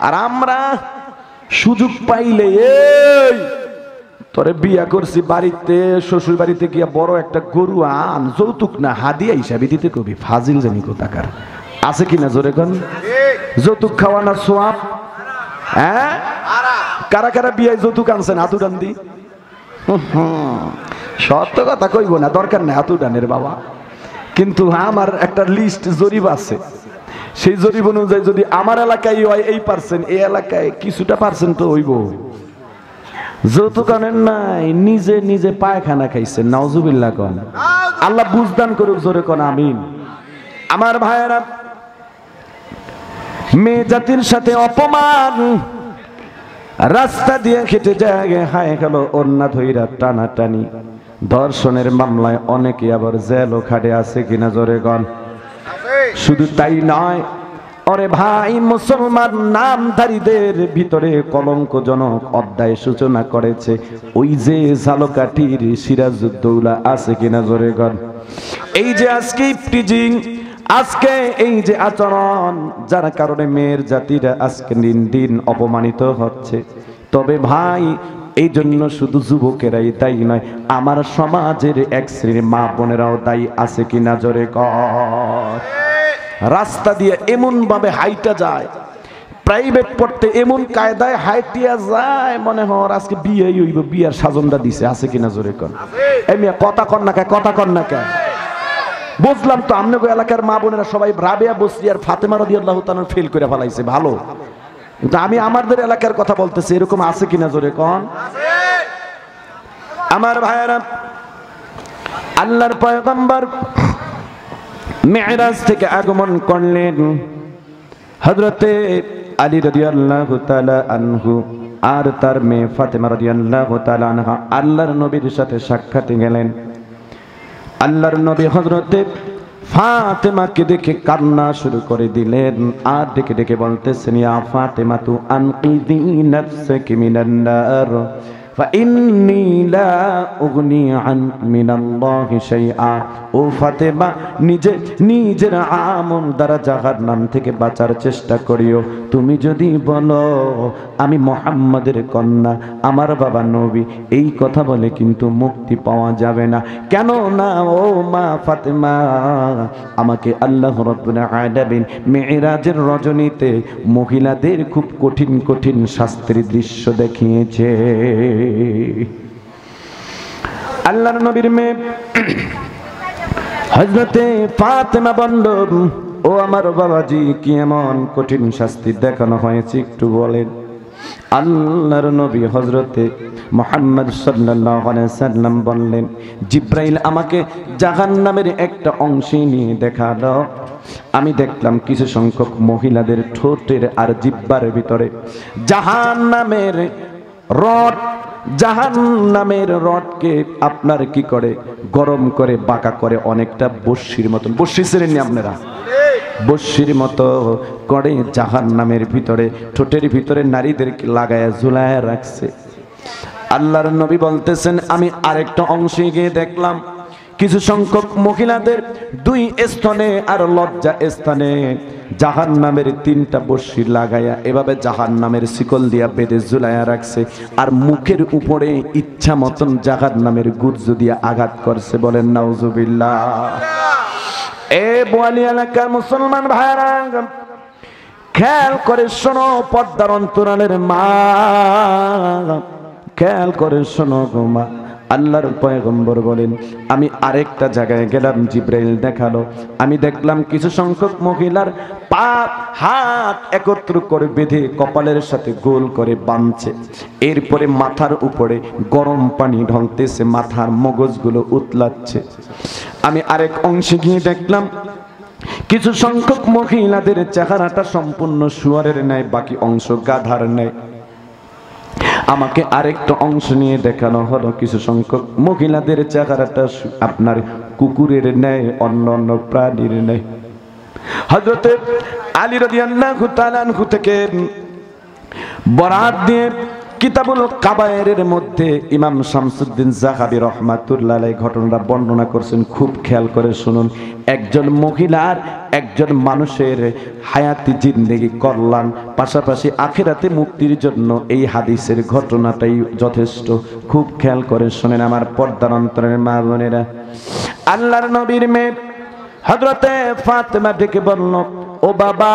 আর আমরা সুযোগ পাইলে এই তোরে বিয়া করছি বাড়িতে শ্বশুর বাড়িতে গিয়া বড় একটা গরু আন যৌতুক না হাদিয়া হিসাবে দিতে কবি ফাজিল জানি কোথাকার আছে কিনা জোরে কোন যৌতুক খাওয়া না সওয়াব হ্যাঁ কারা কারা বিয়ায় যৌতুক আনছেন হাত উঠান দি সত্য কথা কইব না দরকার নাই হাত উঠানের বাবা কিন্তু আমার একটা লিস্ট জরিপ আছে সেই জরিপ অনুযায়ী যদি আমার এলাকায় হয় এই পার্সেন্ট এই এলাকায় কিছুটা পার্সেন্ট তো হইব যৌতুক আনেন নাই নিজে নিজে পায়খানা খাইছেন নাউজুবিল্লাহ কোন আল্লাহ বুঝদান করুক জোরে কোন আমিন আমার ভাইয়েরা মেয়ে জাতির সাথে অপমান রাস্তা দিয়ে হেঁটে যায় হায় গেল অন্যা ধইরা টানাটানি ধর্ষণের মামলায় অনেকে আবার জেলও খাটে আছে কিনা জোরে কোন শুধু তাই নয় অরে ভাই মুসলমান নামধারীদের ভিতরে কলঙ্কজনক অধ্যায় সূচনা করেছে ওই যে ঝালকাঠির সিরাজউদ্দৌলা আছে কিনা জোরে কোন এই যে আজকে ইফটিজিং আজকে এই যে আচরণ যার কারণে মেয়ের জাতিরা আজকে দিন দিন অপমানিত হচ্ছে তবে ভাই এই জন্য শুধু যুবকেরাই দায়ী নয় আমার সমাজের এক শ্রেণীর মা বোনেরাও দায়ী আছে কিনা জোরে কোন রাস্তা দিয়ে এমন ভাবে হাইটা যায় প্রাইভেট পড়তে এমন কায়দায় হাইটিয়া যায় মনে হয় আজকে বিয়ে হইব বিয়ার সাজনটা দিছে আছে কিনা জোরে কোন এই মিয়া কথা কর না কে কথা কর না কে বুঝলাম তো আমনেগো এলাকার মা বোনেরা সবাই রাবেয়া বসরিয়ার ফাতেমা রাদিয়াল্লাহু তাআলা ফেল করে ফলাইছে ভালো কিন্তু আমি আমাদের এলাকার কথা বলতেছি এরকম আছে কিনা জোরে কোন আছে আমার ভাইরা আল্লাহর পয়গম্বর मेराज থেকে আগমন করলেন হযরতে আলী রাদিয়াল্লাহু তাআলা আনহু আর তার মেয়ে ফাতেমা রাদিয়াল্লাহু তাআলা আনহা আল্লাহর নবীর সাথে সাক্ষাতে গেলেন। আল্লাহর নবী হযরতে ফাতেমাকে দেখে কান্না শুরু করে দিলেন আর ডেকে ডেকে বলতেছেন, ইয়া ফাতেমা তু আনকিযি নাফসাকি মিনান নার فإني لا أغني عن من الله شيئا ও ফাতেমা নিজে নিজের আমল দ্বারা জাহান্নাম থেকে বাঁচার চেষ্টা করিও। তুমি যদি বলো আমি মুহাম্মাদের কন্যা, আমার বাবা নবী, এই কথা বলে কিন্তু মুক্তি পাওয়া যাবে না। কেন না ও মা ফাতেমা, আমাকে আল্লাহ রাব্বুল আলামিন মিরাজের রজনীতে মহিলাদের খুব কঠিন কঠিন শাস্তির দৃশ্য দেখিয়েছে। আল্লাহর নবীর মেয়ে হযরতে ফাতেমা বললেন, ও আমার বাবাজি, কি এমন কঠিন শাস্তি দেখানো হয়েছে একটু বলেন। আল্লাহর নবী হযরতে মুহাম্মদ সাল্লাল্লাহু আলাইহি সাল্লাম বললেন, জিব্রাইল আমাকে জাহান্নামের একটা অংশে নিয়ে দেখালো। আমি দেখলাম কিছু সংখ্যক মহিলাদের ঠোঁটের আর জিহ্বার ভিতরে জাহান্নামের রড জাহান্নামের রডকে আপনার কি করে গরম করে বাঁকা করে অনেকটা বর্ষির মতন, বর্ষি ছিলেননি আপনারা, বর্ষির মতো করে জাহান্নামের ভিতরে ঠোঁটের ভিতরে নারীদেরকে লাগায়া ঝুলায়া রাখছে। আল্লাহর নবী বলতেছেন, আমি আরেকটা অংশে গিয়ে দেখলাম কিছু সংখ্যক মহিলাদের দুই স্থানে আর লজ্জা স্থানে জাহান্নামের তিনটা বর্ষি লাগায়া এভাবে জাহান্নামের শিকল দিয়া বেঁধে ঝুলায়া রাখছে আর মুখের উপরে ইচ্ছা মতন জাহান্নামের গুর্জ দিয়া আঘাত করছে। বলেন নাউজুবিল্লাহ। এ বোয়ালি এলাকার মুসলমান ভাইরা, খেয়াল করে শোনো, পর্দার অন্তরালের মা খেয়াল করে শোনো গো মা। আল্লাহর পয়গম্বর বলেন, আমি আরেকটা জায়গায় গেলাম, জিব্রাইল দেখালো, আমি দেখলাম কিছু সংখ্যক মহিলার পা হাত একত্র করে বেঁধে কপালের সাথে গোল করে বাঁধছে, এরপরে মাথার উপরে গরম পানি ঢালতেছে, মাথার মগজগুলো উতলাচ্ছে। আমি আরেক অংশে গিয়ে দেখলাম কিছু সংখ্যক মহিলাদের চেহারাটা সম্পূর্ণ শুয়ারের ন্যায়, বাকি অংশ গাধার ন্যায়। আমাকে আরেকটা অংশ নিয়ে দেখানো হলো কিছু সংখ্যক মহিলাদের চেহারাটা আপনার কুকুরের ন্যায়, অন্য অন্য প্রাণীর ন্যায়। হযরত আলী রাদিয়াল্লাহু তাআলা আনহু থেকে বরাত দিয়ে কিতাবুল কাবায়েরের মধ্যে ইমাম শামসুদ্দিন যাহাবী রাহমাতুল্লাহ আলাইহি ঘটনাটা বর্ণনা করছেন, খুব খেয়াল করে শুনুন। একজন মহিলার একজন মানুষের হায়াতি জিন্দেগি কল্যাণ পাশাপাশি আখিরাতে মুক্তির জন্য এই হাদিসের ঘটনাটাই যথেষ্ট। খুব খেয়াল করে শুনেন আমার পর্দার অন্তরের মা বোনেরা। আল্লাহর নবীর মেয়ে হযরতে ফাতেমা ডেকে বলল, ও বাবা,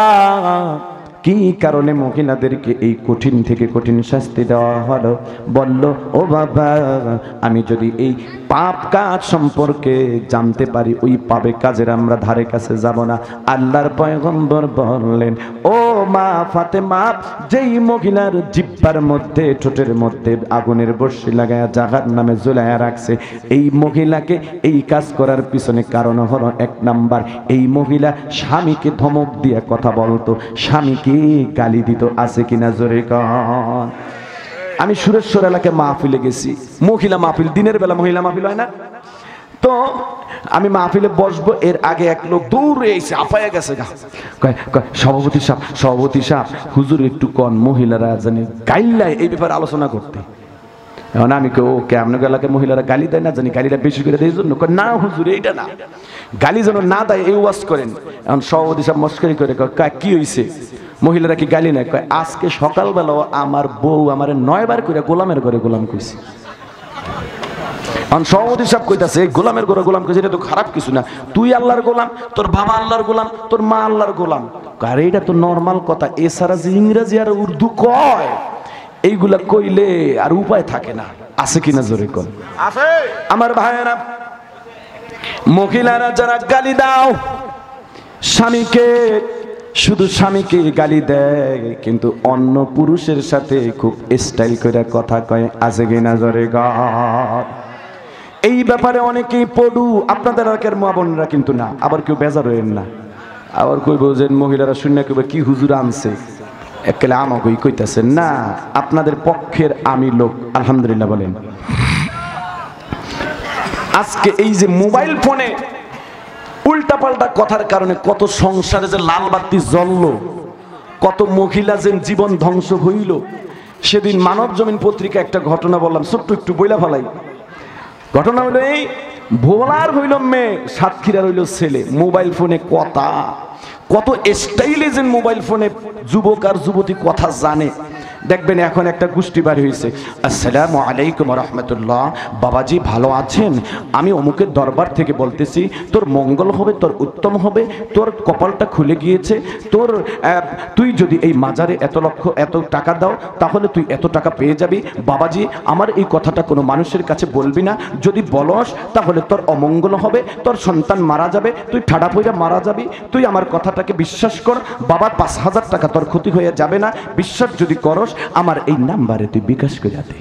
কি কারণে মহিলাদেরকে এই কঠিন থেকে কঠিন শাস্তি দেওয়া হলো? বলল, ও বাবা, আমি যদি এই পাপ কাজ সম্পর্কে জানতে পারি ওই পাপে কাজের আমরা ধারে কাছে যাব না। আল্লাহর পয়গম্বর বললেন, ও মা ফাতেমা, যেই মহিলার জিহ্বার মধ্যে ঠোঁটের মধ্যে আগুনের বর্ষি লাগায়া জাহান্নামে ঝুলায়া রাখছে, এই মহিলাকে এই কাজ করার পিছনে কারণ হলো এক নাম্বার, এই মহিলা স্বামীকে ধমক দিয়ে কথা বলতো, স্বামীকে গালি দিত। আছে কিনা জোরে কন। আমি সুরেশ্বর এলাকায় মাহফিলে গেছি, মহিলা মাহফিল, দিনের বেলা মহিলা মাহফিল হয় না তো। আমি মাহফিলে বসবো, এর আগে এক লোক দৌড়ে এসে আপায়া গেছে গা, কয় কয় সভাপতি সাহেব, সভাপতি সাহেব, হুজুর একটু কন মহিলারা জানি গাইল্লায় এই ব্যাপারে আলোচনা করতে। এখন আমি কেউ কেমন এলাকায় মহিলারা গালি দেয় না জানি, গালিটা বেশি করে দেয়, এই জন্য না হুজুর এইটা না, গালি যেন না দেয় এই ওয়াজ করেন। এখন সভাপতি সাহেব মস্করি করে কয়, কি হয়েছে মহিলারা কি গালি নাই? কয় আজকে সকালবেলা আমার বউ আমার নয়বার করে গোলামের ঘরে গোলাম কইছে। এখন সভাপতি সাহেব কইতাছে গোলামের ঘরে গোলাম কইছে, এটা তো খারাপ কিছু না, তুই আল্লাহর গোলাম, তোর বাবা আল্লাহর গোলাম, তোর মা আল্লাহর গোলাম। আর এটা তো নর্মাল কথা, এছাড়া যে ইংরেজি আর উর্দু কয় এইগুলা কইলে আর উপায় থাকে না। আছে কিনা জোরে কল। আমার ভাইয়েরা, মহিলারা যারা গালি দাও স্বামীকে, শুধু স্বামীকে গালি দেয় কিন্তু অন্য পুরুষের সাথে খুব স্টাইল করে কথা কয়। আছে কিনা জোরে কল। এই ব্যাপারে অনেকেই পড়ু আপনাদের আরকের মা বোনরা কিন্তু না, আবার কেউ বেজার হইেন না, আবার কই বোঝেন মহিলারা শুনে কইবে কি হুজুর আনছে একলে আমাকেই কইতাছেন না, আপনাদের পক্ষের আমি লোক আলহামদুলিল্লাহ বলেন। আজকে এই যে মোবাইল ফোনে উল্টাপাল্টা কথার কারণে কত সংসারে যে লাল বাতি জ্বলল, কত মহিলা যে জীবন ধ্বংস হইল। সেদিন মানব জমিন পত্রিকা একটা ঘটনা বললাম, ছোট্ট একটু বইলা ফেলাই। ঘটনা হলো এই, ভোলার হইল মেয়ে, সাতক্ষীরার হইল ছেলে। মোবাইল ফোনে কথা, কত স্টাইলে যে মোবাইল ফোনে যুবক আর যুবতী কথা জানে। দেখবেন এখন একটা গোষ্ঠী বার হয়েছে, আসসালামু আলাইকুম রহমতুল্লাহ, বাবাজি ভালো আছেন, আমি অমুকের দরবার থেকে বলতেছি, তোর মঙ্গল হবে, তোর উত্তম হবে, তোর কপালটা খুলে গিয়েছে, তোর তুই যদি এই মাজারে এত লক্ষ এত টাকা দাও তাহলে তুই এত টাকা পেয়ে যাবি, বাবাজি আমার এই কথাটা কোনো মানুষের কাছে বলবি না, যদি বলস তাহলে তোর অমঙ্গল হবে, তোর সন্তান মারা যাবে, তুই ঠাডা পয়সা মারা যাবি, তুই আমার কথাটাকে বিশ্বাস কর, বাবার পাঁচ হাজার টাকা তোর ক্ষতি হয়ে যাবে না, বিশ্বাস যদি করস আমার এই নাম্বারে তুই বিকাশ করে দে।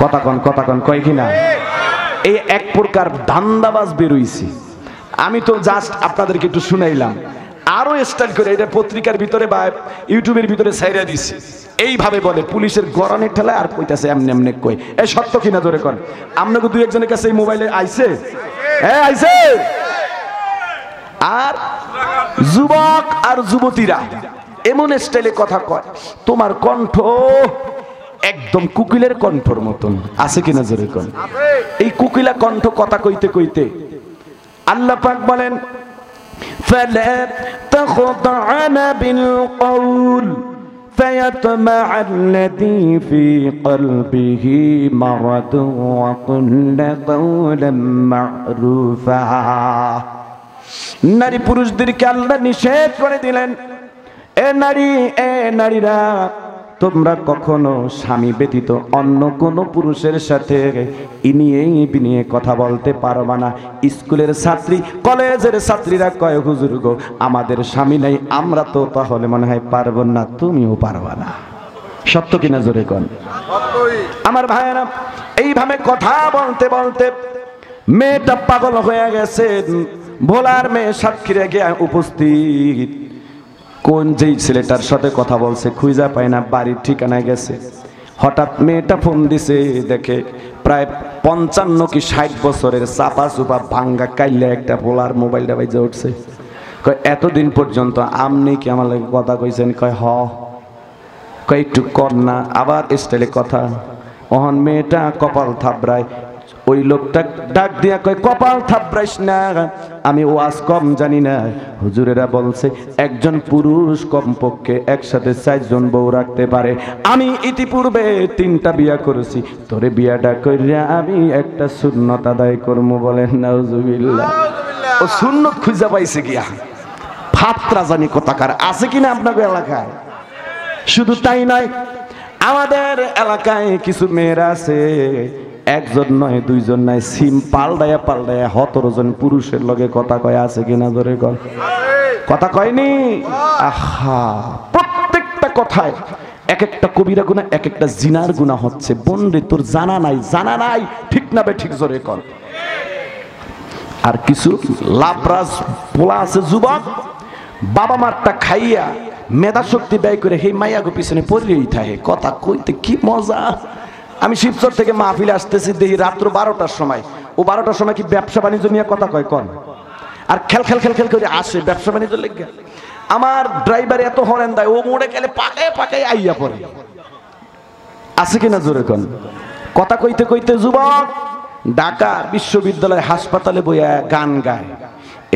কথা কন কথা কন কয় কি না, এই এক প্রকার ধান্দাবাজ বের হইছে। আমি তো জাস্ট আপনাদেরকে একটু শুনাইলাম, আরো স্টার্ট করে এটা পত্রিকার ভিতরে বা ইউটিউবের ভিতরে ছাইরা দিছি। এইভাবে বলে পুলিশের গরানের ঠেলায় আর কইতাছে এমনি এমনি কই, এই সত্য কিনা ধরে কন। আপনাকে দুই একজনের কাছে এই মোবাইলে আইছে, হ্যাঁ আইছে। আর যুবক আর যুবতীরা এমন স্টাইলে কথা কয়, তোমার কণ্ঠ একদম কুকিলের কণ্ঠর মতন, আছে কিনা জোরে কন। এই কুকিলা কণ্ঠ কথা কইতে কইতে আল্লাহ পাক বলেন, ফালা তাখদা'না বিল কওল ফায়াতমা'আ আল্লাযী ফি কলবিহি মারাদুন ওয়া কুল্লা কওলাম মা'রুফা। নারী পুরুষদেরকে আল্লাহ নিষেধ করে দিলেন, এ নারী এ নারীরা, তোমরা কখনো স্বামী ব্যতীত অন্য কোনো পুরুষের সাথে ইনিয়েই বিনিয়ে কথা বলতে পারবা না। স্কুলের ছাত্রী কলেজের ছাত্রীরা কয়, হুজুর গো আমাদের স্বামী নাই, আমরা তো তাহলে মনে হয় পারব না, তুমিও পারবা না। সত্য কিনা জোরে কন। আমার ভাইয়েরা, এইভাবে কথা বলতে বলতে মেয়েটা পাগল হয়ে গেছে। ভোলার মেয়ে সাতক্ষীরা গিয়ে উপস্থিত, কোন যেই ছেলেটার সাথে কথা বলছে খুঁজা পায় না, বাড়ির ঠিকানায় গেছে। হঠাৎ মেয়েটা ফোন দিছে, দেখে প্রায় পঞ্চান্ন কি ষাট বছরের চাপা চুপা ভাঙ্গা কাইলে একটা ভোলার মোবাইলটা বাইজে উঠছে। কয় এতদিন পর্যন্ত আপনি কি আমার লাগে কথা কইছেন? কয় হ। কয় একটু কর না, আবার স্টাইলে কথা। অহন মেয়েটা কপাল থাবড়ায়, ওই লোকটা ডাক দিয়া কয়, কপাল থাপড়াইস না, আমি ওয়াজ কম জানি না, হুজুরেরা বলছে একজন পুরুষ কমপক্ষে একসাথে চারজন বউ রাখতে পারে, আমি ইতিপূর্বে তিনটা বিয়া করেছি, তোরে বিয়াটা কইরা আমি একটা সুন্নত আদায় করব। বলেন নাউজুবিল্লাহ। ও সুন্নত খুঁজা পাইছে গিয়া, ফাত্রা জানি কোথাকার, আছে কিনা আপনাকে এলাকায়। শুধু তাই নয়, আমাদের এলাকায় কিছু মেয়েরা আছে, একজন নয় দুইজন নয়, সিম পাল্টায়া পাল্টায়া সতেরো জন পুরুষের লগে কথা কয়, আছে কিনা ধরে কর। কথা কয়নি? আহা, প্রত্যেকটা কথায় এক একটা কবিরা গুণা, এক একটা জিনার গুণা হচ্ছে। বোন রে তোর জানা নাই, জানা নাই, ঠিক না বে ঠিক জোরে কর। আর কিছু লাভরাজ পোলা আছে যুবক, বাবা মারটা খাইয়া মেধা শক্তি ব্যয় করে সেই মাইয়াগো পিছনে পড়লেই থাকে। কথা কইতে কি মজা। আমি শিবচর থেকে মাহফিলে আসতেছি, দেখি রাত্র বারোটার সময়, ও বারোটার সময় কি ব্যবসা বাণিজ্য নিয়ে কথা কয় কন, আর খেল খেল খেল খেল করে আসে ব্যবসা বাণিজ্য লেগে। আমার ড্রাইভার এত হরেন দেয়, ও মোড়ে গেলে পাকে পাকে আইয়া পড়ে, আছে কিনা জোরে কন। কথা কইতে কইতে যুবক ঢাকা বিশ্ববিদ্যালয় হাসপাতালে বইয়া গান গায়,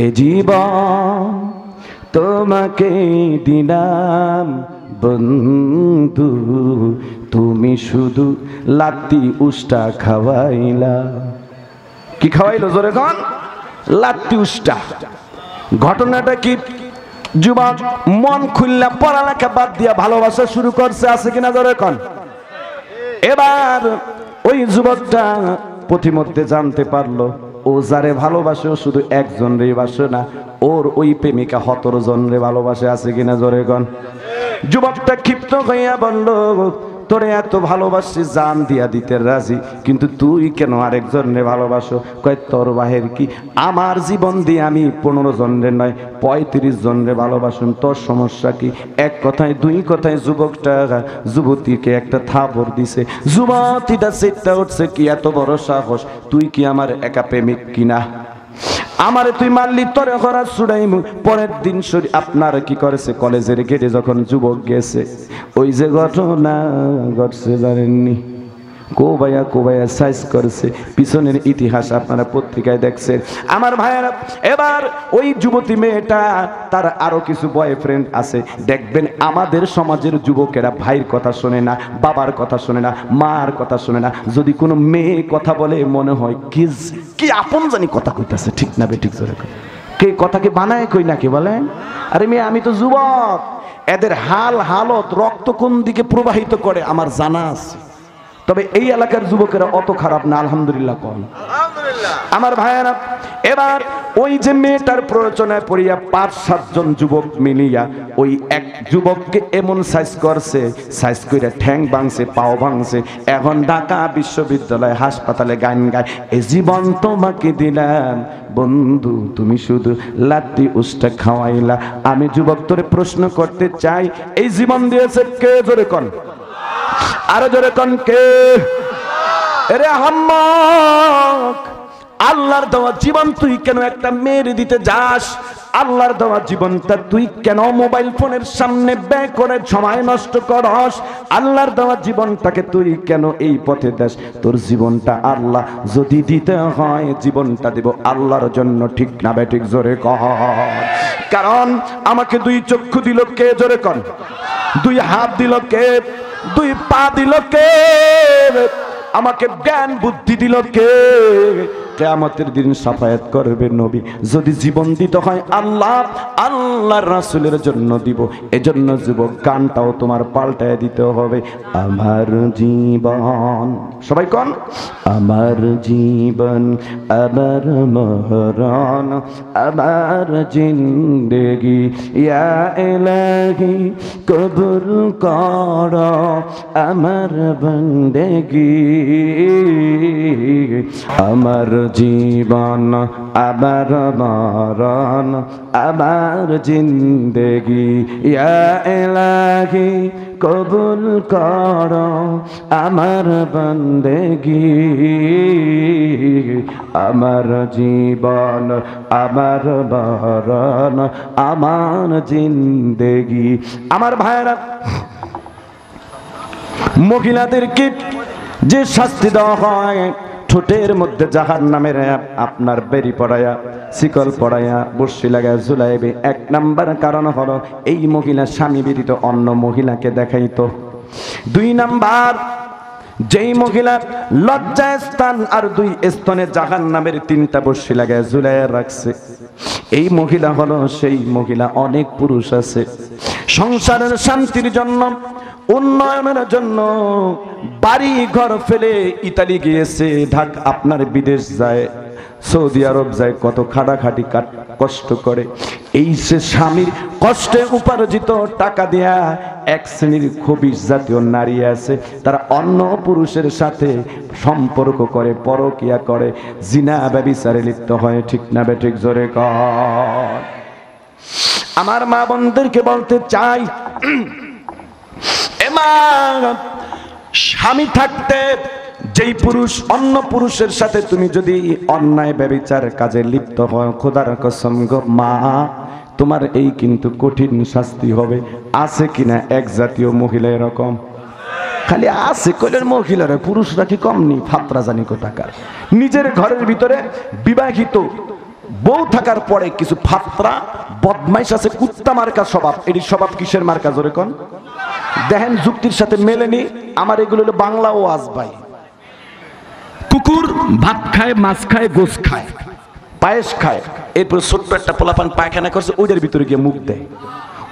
এ জীবন তোমাকে দিলাম বন্ধু, তুমি শুধু লাত্তি উষ্টা খাওয়াইলা। কি খাওয়াইলো জোরে কন? লাত্তি উষ্টা। ঘটনাটা কি, যুবক মন খুললা পড়ালেখা বাদ দিয়া ভালোবাসা শুরু করছে, আছে কিনা জোরে কন। এবার ওই যুবকটা প্রতিমধ্যে জানতে পারলো, ও যারে ভালোবাসে ও শুধু একজন রে বাসে না, ওর ওই প্রেমিকা সতেরো জন রে ভালোবাসে, আছে কিনা জোরে কন। যুবকটা ক্ষিপ্ত হইয়া বলল, तोरे एत भालोबासी जान दिया दिते राजी किन्तु तुई केन आरेकजनरे भालोबासो कय तोर बाहेर की आमार जीवन दिए आमी पंद्रह जनरे नय पैंतीस जनरे भालोबासुन तोर समस्या की एक कथाय दुई कथाय युवकटा युवतीके एकटा थापड़ दिसे युवतीटा चित्ता उठছে कि एत बड़ साहस तुई कि आमार एका प्रेमिक किना आमारे तुई मानली तोरे घरा छुड़ाइमु परेर दिन शरी आपनारा कि करेछे कलेजेर गेटे जखन युवक गेछे ओई जे घटना घटछे जानेननि कोबाया कोबाया साइज करेछे पिछनेर इतिहास आपनारा पत्रिकाय देखछेन आमार भाइयारा एबार ओई युवती मेयेटा तार आरो किछु बयफ्रेंड आछे देखबेन आमादेर समाजेर युवकेरा भाइर कथा शोने ना बाबार कथा शोने ना मार कथा शोने ना जोदि कोनो मेये कथा बोले मने हय कि कि आपन जानी कथा कइताছে ठीक ना बेठिक जोरे के कथा के बानाय कই নাকি বলেন আরে মেয়ে আমি তো যুবক এদের हाल हालत रक्त কোন দিকে প্রবাহিত করে আমার জানা আছে তবে এই এলাকার যুবকেরা অত খারাপ না আলহামদুলিল্লাহ কোন আলহামদুলিল্লাহ আমার ভাইরা এবার ওই যে মেয়েটার প্ররোচনায় পড়িয়া পাঁচ সাত জন যুবক মিলিয়া ওই এক যুবককে এমন সাইজ করছে সাইজ কইরা ঠ্যাং ভাঙছে পাও ভাঙছে এখন ঢাকা বিশ্ববিদ্যালয় হাসপাতালে গান গায় এই জীবন তোমাকে দিলাম বন্ধু তুমি শুধু লাত্তি উষ্টা খাওয়াইলা আমি যুবক তোরে প্রশ্ন করতে চাই এই জীবন দিয়েছে কে জোরে কোন আরে জোরে কোন কে আরে হাম্মক আল্লাহর দেওয়া জীবন তুই কেন একটা মেরে দিতে যাস আল্লাহর দেওয়া জীবনটা তুই কেন মোবাইল ফোনের সামনে ব্যয় করে সময় নষ্ট করস আল্লাহর দেওয়া জীবনটাকে তুই কেন এই পথে দাস তোর জীবনটা আল্লাহ যদি দিতে হয় জীবনটা দেব আল্লাহর জন্য ঠিক না ব্যাঠিক জোরে কহ কারণ আমাকে দুই চক্ষু দিল কে জোরে কর দুই হাত দিল কে দুই পা দিল কে আমাকে জ্ঞান বুদ্ধি দিল কে কিয়ামতের দিন সাফায়াত করবে নবী যদি জীবন দিতে হয় আল্লাহ আল্লাহর রাসূলের জন্য দিব এজন্য যুবক গানটাও তোমার পাল্টায় দিতে হবে আমার জীবন সবাই কোন আমার জীবন আমার মরণ আমার জিন্দেগি ইয়া ইলাহি কবুল কর আমার বান্দেগি আমার जीवन अमर मरण अमर जिंदगी या इलाही कबूल करो अमर बंदगी अमर जीवन अमर मरण अमर जिंदगी अमर भाईरा महिलादेर के जे शास्ति देওয়া হয় ঠোঁটের মধ্যে জাহান্নামের আপনার বেরি পড়ায়া শিকল পড়ায়া বর্ষি লাগায় ঝুলাইবে এক নাম্বার কারণ হলো এই মহিলা স্বামী ব্যতীত অন্য মহিলাকে দেখাইতো দুই নাম্বার যেই মহিলা লজ্জায় স্থান আর দুই স্তনে জাহান্নামের তিনটা বর্ষি লাগায় ঝুলাইয়া রাখছে এই মহিলা হলো সেই মহিলা অনেক পুরুষ আছে সংসারের শান্তির জন্য উন্নয়নের জন্য বাড়ি ঘর ফেলে ইতালি গিয়েছে ঢাক আপনার বিদেশ যায় সৌদি আরব যায় কত খাটাখাটি কষ্ট করে এই সে স্বামীর কষ্টে উপার্জিত টাকা দেয়া এক শ্রেণীর খবিশ জাতীয় নারী আছে তারা অন্য পুরুষের সাথে সম্পর্ক করে পরকিয়া করে জিনা ব্যভিচারে লিপ্ত হয় ঠিক না বেঠিক জোরে কর আমার মা বোনদেরকে বলতে চাই স্বামী থাকতে যেই পুরুষ অন্য পুরুষের সাথে তুমি যদি অন্যায় ব্যভিচার কাজে লিপ্ত হয় খোদার কসম গো মা তোমার এই কিন্তু কঠিন শাস্তি হবে আছে কিনা এক জাতীয় মহিলা এরকম খালি আছে কইলেন মহিলারা পুরুষরা কি কম নেই ফাতরা জানি কোথাকার নিজের ঘরের ভিতরে বিবাহিত বউ থাকার পরে কিছু ফাতরা বদমাইশ আছে কুত্তা মার্কা স্বভাব এটি স্বভাব কিসের মার্কা জোরে কোন দেখেন যুক্তির সাথে মেলেনি আমার এগুলো হলো বাংলা ও আজ ভাই কুকুর ভাত খায় মাছ খায় গোস খায় পায়েস খায় এরপর ছোট্ট একটা পোলাপান পায়খানা করছে ওদের ভিতরে গিয়ে মুখ দেয়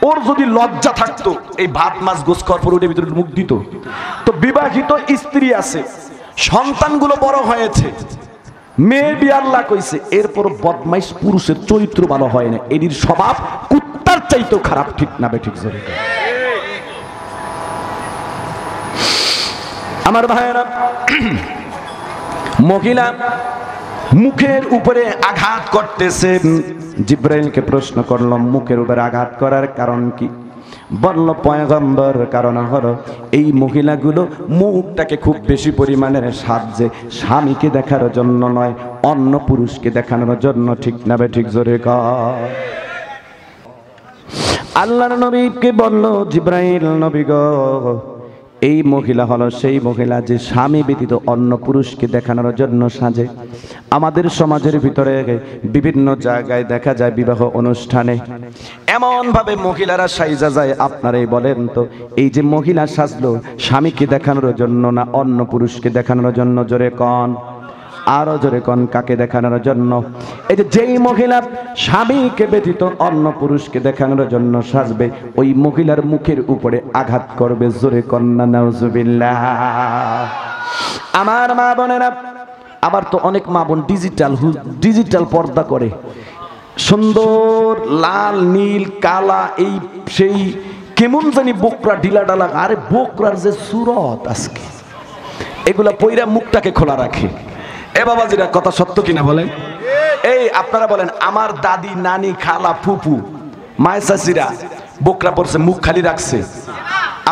ওর যদি লজ্জা থাকতো এই ভাত মাছ গোস খাওয়ার পর ওদের ভিতরে মুখ দিত তো বিবাহিত স্ত্রী আছে সন্তানগুলো বড় হয়েছে মেয়ে বিয়াল্লা কইছে এরপর বদমাইশ পুরুষের চরিত্র ভালো হয় না এদের স্বভাব কুত্তার চাইতেও খারাপ ঠিক না বেঠিক জোরে আমার ভাইয়েরা, মহিলা মুখের উপরে আঘাত করতেছে। জিব্রাইলকে প্রশ্ন করলাম, মুখের উপরে আঘাত করার কারণ কি? বলল, পয়গম্বর, কারণ হলো এই মহিলাগুলো মুখটাকে খুব বেশি পরিমাণের সাজে, স্বামীকে দেখার জন্য নয়, অন্য পুরুষকে দেখানোর জন্য। ঠিক না বে ঠিক? জোরে কর। আল্লাহর নবীকে বলল, জিব্রাইল নবী গো, এই মহিলা হলো সেই মহিলা যে স্বামী ব্যতীত অন্য পুরুষকে দেখানোর জন্য সাজে। আমাদের সমাজের ভিতরে বিভিন্ন জায়গায় দেখা যায় বিবাহ অনুষ্ঠানে এমনভাবে মহিলারা সাজা যায়। আপনারাই বলেন তো, এই যে মহিলা সাজলো, স্বামীকে দেখানোর জন্য না অন্য পুরুষকে দেখানোর জন্য? জোরে কন, আরো জোরে কন, কাকে দেখানোর জন্য? এই যে যেই মহিলা স্বামীকে ব্যতীত অন্য পুরুষকে দেখানোর জন্য সাজবে, ওই মহিলার মুখের উপরে আঘাত করবে। জোরে কন্যা নাউজুবিল্লাহ। আমার মা বোনেরা, আবার তো অনেক মা বোন ডিজিটাল ডিজিটাল পর্দা করে, সুন্দর লাল নীল কালা এই সেই কেমন জানি বোকরা ঢিলা ডালা। আরে বোকরার যে সুরত আজকে, এগুলা পইরা মুখটাকে খোলা রাখে। এ বাবাজিরা, কথা সত্য কিনা বলেন? এই আপনারা বলেন, আমার দাদি নানি খালা ফুপু মায়ের চাচিরা বোকরা পরছে, মুখ খালি রাখছে।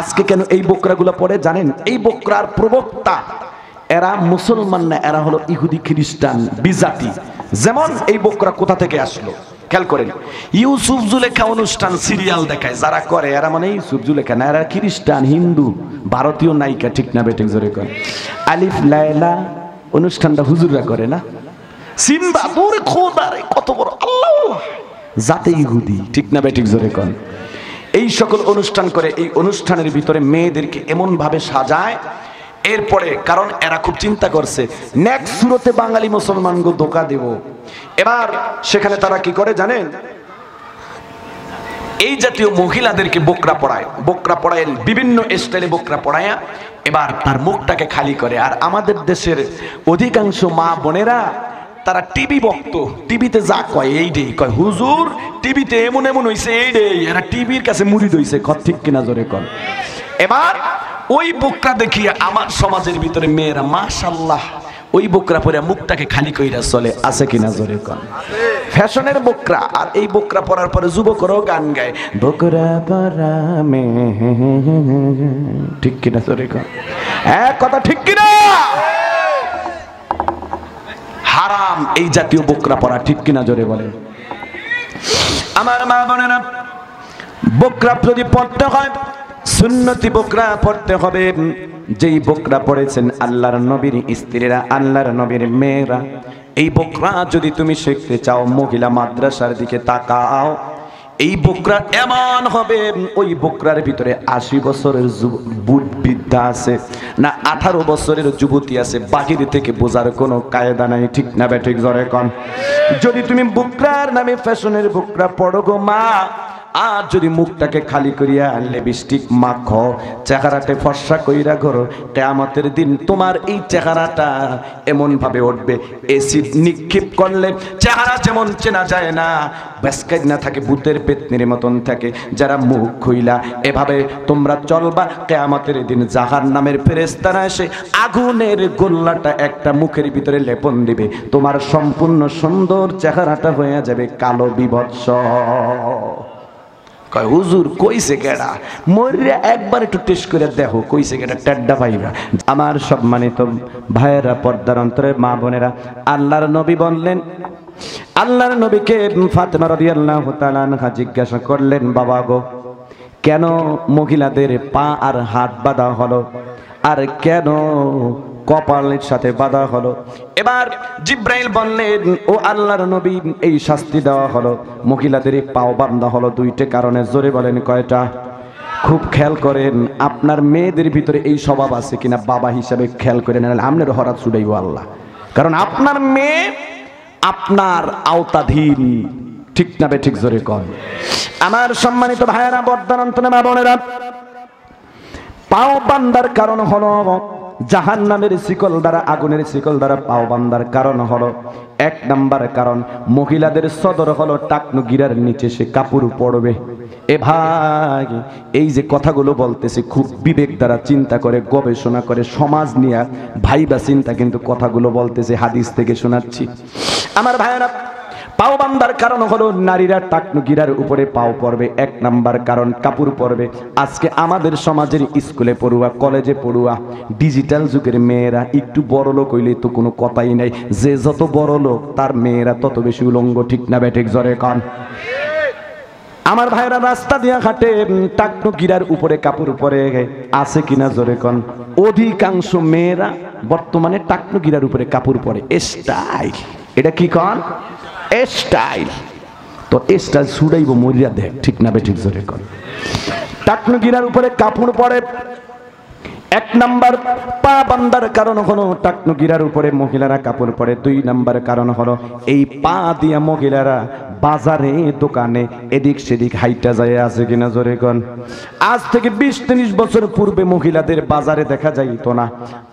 আজকে কেন এই বোকরাগুলো পরে জানেন? এই বোকরার প্রবক্তা এরা মুসলমান না, এরা হলো ইহুদি খ্রিস্টান বিজাতি। যেমন এই বোকরা কোথা থেকে আসলো খেয়াল করেন, ইউসুফ জুলেখা অনুষ্ঠান সিরিয়াল দেখায় যারা করে, এরা মানে ইউসুফ জুলেখা না, এরা খ্রিস্টান হিন্দু ভারতীয় নায়িকা। ঠিক না বেটিং? জোরে করে। আলিফ লায়লা অনুষ্ঠানটা হুজুররা করে না, সিম্বা দূরে খোদারে কত বড় আল্লাহ জাতি ইহুদি। ঠিক না বেটিং? জোরে কর। এই সকল অনুষ্ঠান করে, এই অনুষ্ঠানের ভিতরে মেয়েদেরকে এমন ভাবে সাজায়। এরপরে কারণ এরা খুব চিন্তা করছে, নেক্সট সুরতে বাঙালি মুসলমানকে ধোঁকা দেব। এবার সেখানে তারা কি করে জানেন, এই জাতীয় মহিলাদেরকে বোকরা পড়ায়, বোকরা পড়ায় বিভিন্ন স্টাইলে বোকরা পড়ায়। এবার তার মুখটাকে খালি করে। আর আমাদের দেশের অধিকাংশ মা বোনেরা তারা টিভি ভক্ত, টিভিতে যা কয় এই ডেই কয়। হুজুর টিভিতে এমন এমন হইছে এই ডেই, এরা টিভির কাছে মুড়ি দইছে। কথা ঠিক কিনা? জোরে কর। এবার ওই বোকরা দেখিয়ে আমার সমাজের ভিতরে মেয়েরা মাশাআল্লাহ ওই বোকরা পরে মুখটাকে খালি কইরা চলে। আছে কিনা? জোরে কর। ফ্যাশনের বোকরা। আর এই বোকরা পরার পরে যুবকরাও গান গায়, বোকরা পরা মে। ঠিক কিনা? জোরে কর। হ্যাঁ, কথা ঠিক কিনা? হারাম এই জাতীয় বোকরা পরা। ঠিক কিনা? জোরে বলেন। আমার মা বোনেরা, বোকরা যদি পড়তে হয় সুন্নতি বোকরা পড়তে হবে। যেই বোকরা পড়েছেন আল্লাহর নবীর স্ত্রীরা, আল্লাহর নবীর মেয়েরা, এই বোকরা যদি তুমি শিখতে চাও, মহিলা মাদ্রাসার দিকে তাকাও। এই বোকরা এমন হবে, ওই বোকরার ভিতরে আশি বছরের বৃদ্ধা আছে না আঠারো বছরের যুবতী আছে, বাহির থেকে বোঝার কোনো কায়দা নাই। ঠিক না বে ঠিক? জোরে কন। যদি তুমি বোকরার নামে ফ্যাশনের বোকরা পড়ো গো মা, আর যদি মুখটাকে খালি করিয়া লিপস্টিক মাখো, চেহারাতে ফর্সা কইরা ঘর, কিয়ামতের দিন তোমার এই চেহারাটা এমন ভাবে উঠবে, অ্যাসিড নিক্ষেপ করলে চেহারা যেমন চেনা যায় না, বেসকাই না থাকে, ভূতের পেতনির মতন থাকে। যারা মুখ খুইলা এভাবে তোমরা চলবা, কিয়ামতের দিন জাহান্নামের ফেরেশতারা এসে আগুনের গোল্লাটা একটা মুখের ভিতরে লেপন দিবে, তোমার সম্পূর্ণ সুন্দর চেহারাটা হয়ে যাবে কালো বিভৎস। কয় হুজুর কইছে কেডা? মরিয়া একবার একটু টেস্ট করে দেখো কইছে কেডা, টেড্ডা ভাইরা। আমার সম্মানিত ভাইয়েরা, পর্দার অন্তরে মা বোনেরা, আল্লাহর নবী বললেন, আল্লাহর নবীকে ফাতেমা রাদিয়াল্লাহু তাআলা আনহা জিজ্ঞাসা করলেন, বাবা গো, কেন মহিলাদের পা আর হাত বাঁধা হলো, আর কেন কপালের সাথে বাঁধা হলো? এবার জিব্রাইল বললেন, ও আল্লাহর নবী, এই শাস্তি দেওয়া হলো, মহিলাদের পাও বাঁধা হলো দুইটা কারণে। জোরে বলেন, কয়টা? খুব খেয়াল করেন, আপনার মেয়েদের ভিতরে এই স্বভাব আছে কিনা বাবা হিসাবে খেয়াল করেন, আপনার হরাত ছুটাইব আল্লাহ। কারণ আপনার মেয়ে আপনার আওতাধীন। ঠিক না বে ঠিক? জোরে কন। আমার সম্মানিত ভাইয়েরা, বর্ধমান মা বোনেরা, পাও বান্ধার কারণ হলো জাহান্নামের শিকল দ্বারা আগুনের শিকল দ্বারা পাও বান্দার কারণ হলো এক নাম্বার কারণ মহিলাদের সদর হলো টাকনুগিরার নিচে সে কাপড় পড়বে। এ ভাই এই যে কথাগুলো বলতেছি খুব বিবেক দ্বারা চিন্তা করে গবেষণা করে সমাজ নিয়ে ভাইবা চিন্তা কিন্তু কথাগুলো বলতেছি হাদিস থেকে শোনাচ্ছি। আমার ভাইয়েরা পাও বান্দার কারণ হলো নারীরা টাকনুগিরার উপরে পাও পড়বে, এক নাম্বার কারণ কাপড় পরবে। আজকে আমাদের সমাজের স্কুলে পড়ুয়া কলেজে পড়ুয়া ডিজিটাল যুগের মেয়েরা একটু বড় লোক হইলে তো কোনো কথাই নাই, যে যত বড় লোক তার মেয়েরা তত বেশি উলঙ্গ, ঠিক না ব্যাটিক জরে কান। আমার ভাইরা রাস্তা দিয়া হাঁটে টাকনুগিরার উপরে কাপড় পরে আছে কিনা জোরে কন। অধিকাংশ মেয়েরা বর্তমানে টাকনুগিরার উপরে কাপড় পরে স্টাইল, এটা কি কন স্টাইল, তো স্টাইল ছুড়াইব মরিয়া দেখ, ঠিক না বেঠিক জোরে কন। টাকনুগিরার উপরে কাপড় পরে এক নাম্বার পা বান্দার কারণ হলো টাকনুগিরার উপরে মহিলারা কাপড় পরে। দুই নাম্বার কারণ হলো এই পা দিয়া মহিলারা বাজারে দোকানে এদিক সেদিক হাইটা যায় আছে কিনা জোরে কন। আজ থেকে বিশ তিরিশ বছর পূর্বে মহিলাদের বাজারে দেখা যাইত না,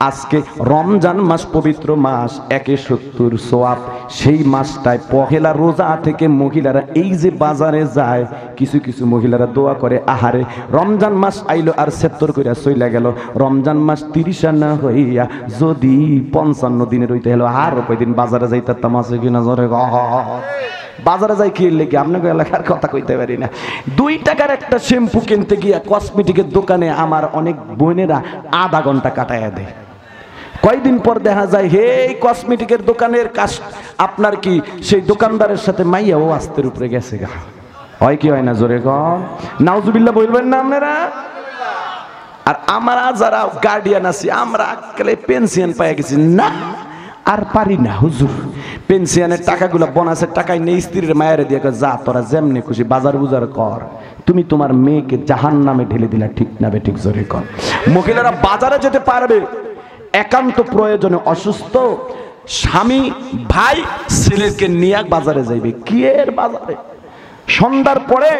আজকে রমজান মাস পবিত্র মাস একে সত্তর সোয়াব, সেই মাসটায় পহেলা রোজা থেকে মহিলারা এই যে বাজারে যায়, কিছু কিছু মহিলারা দোয়া করে আহারে রমজান মাস আইলো আর সেত্তর কইরা চইলা গেল, রমজান মাস তিরিশা না হইয়া যদি পঞ্চান্ন দিনে রইতে হলো আর কয়দিন বাজারে যাইতাম আছে কিনা জোরে কন। বাজারে যাই কি লেগে আপনাকে এলাকার কথা কইতে পারি না, দুই টাকার একটা শ্যাম্পু কিনতে গিয়া কসমেটিকের দোকানে আমার অনেক বোনেরা আধা ঘন্টা কাটাইয়া দেয়। কয়দিন পর দেখা যায় হেই কসমেটিকের দোকানের কাজ আপনার কি সেই দোকানদারের সাথে মাইয়াও আস্তের উপরে গেছে গা, হয় কি হয় না জোরে কম, নাউজুবিল্লাহ বলবেন না আপনারা। আর আমরা যারা গার্ডিয়ান আছি আমরা আজকালে পেনশন পাইয়া গেছি, না আর পারি না হুজুর, পেনশনের টাকাগুলো বোনাসের টাকায় নেই, স্ত্রীর মায়েরে দিয়ে যা তোরা যেমনি খুশি বাজার বুজার কর, তুমি তোমার মেয়েকে জাহান্নামে ঢেলে দিলা, ঠিক না বে ঠিক জোরে কর। মহিলারা বাজারে যেতে পারবে একান্ত প্রয়োজনে, অসুস্থ স্বামী ভাই ছেলেকে নিয়ে বাজারে যাইবে, কি এর বাজারে সন্ধ্যার পরে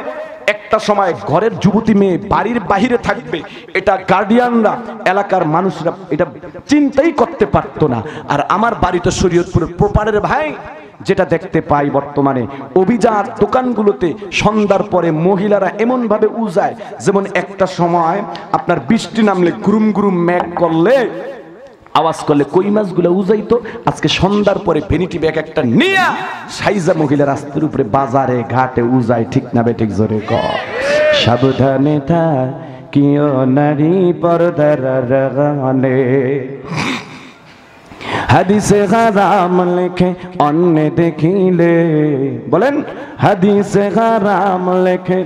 একটা সময় ঘরের যুবতী মেয়ে বাড়ির বাহিরে থাকবে, এটা গার্ডিয়ানরা এলাকার মানুষরা এটা চিন্তাই করতে পারতো না। আর আমার বাড়িতে শরীয়তপুরের প্রপারের ভাই যেটা দেখতে পাই বর্তমানে অভিজাত দোকানগুলোতে সন্ধ্যার পরে মহিলারা এমনভাবে উজায়, যেমন একটা সময় আপনার বৃষ্টি নামলে গুরুম গুরুম ম্যাগ করলে আওয়াজ করলে কই মাছগুলো উজাইতো, আজকে সন্ধ্যার পরে ভ্যানিটি ব্যাগ একটা নিয়া সাইজা মহিলা রাস্তার উপরে বাজারে ঘাটে উজায়, ঠিক না বেঠিক জোরে কর। সাবধানে থাক কিও নারী পর্দার রাগানে, হাদিসে হারাম লেখে অন্য দেখিলে, বলেন হাদিসে হারাম লেখে,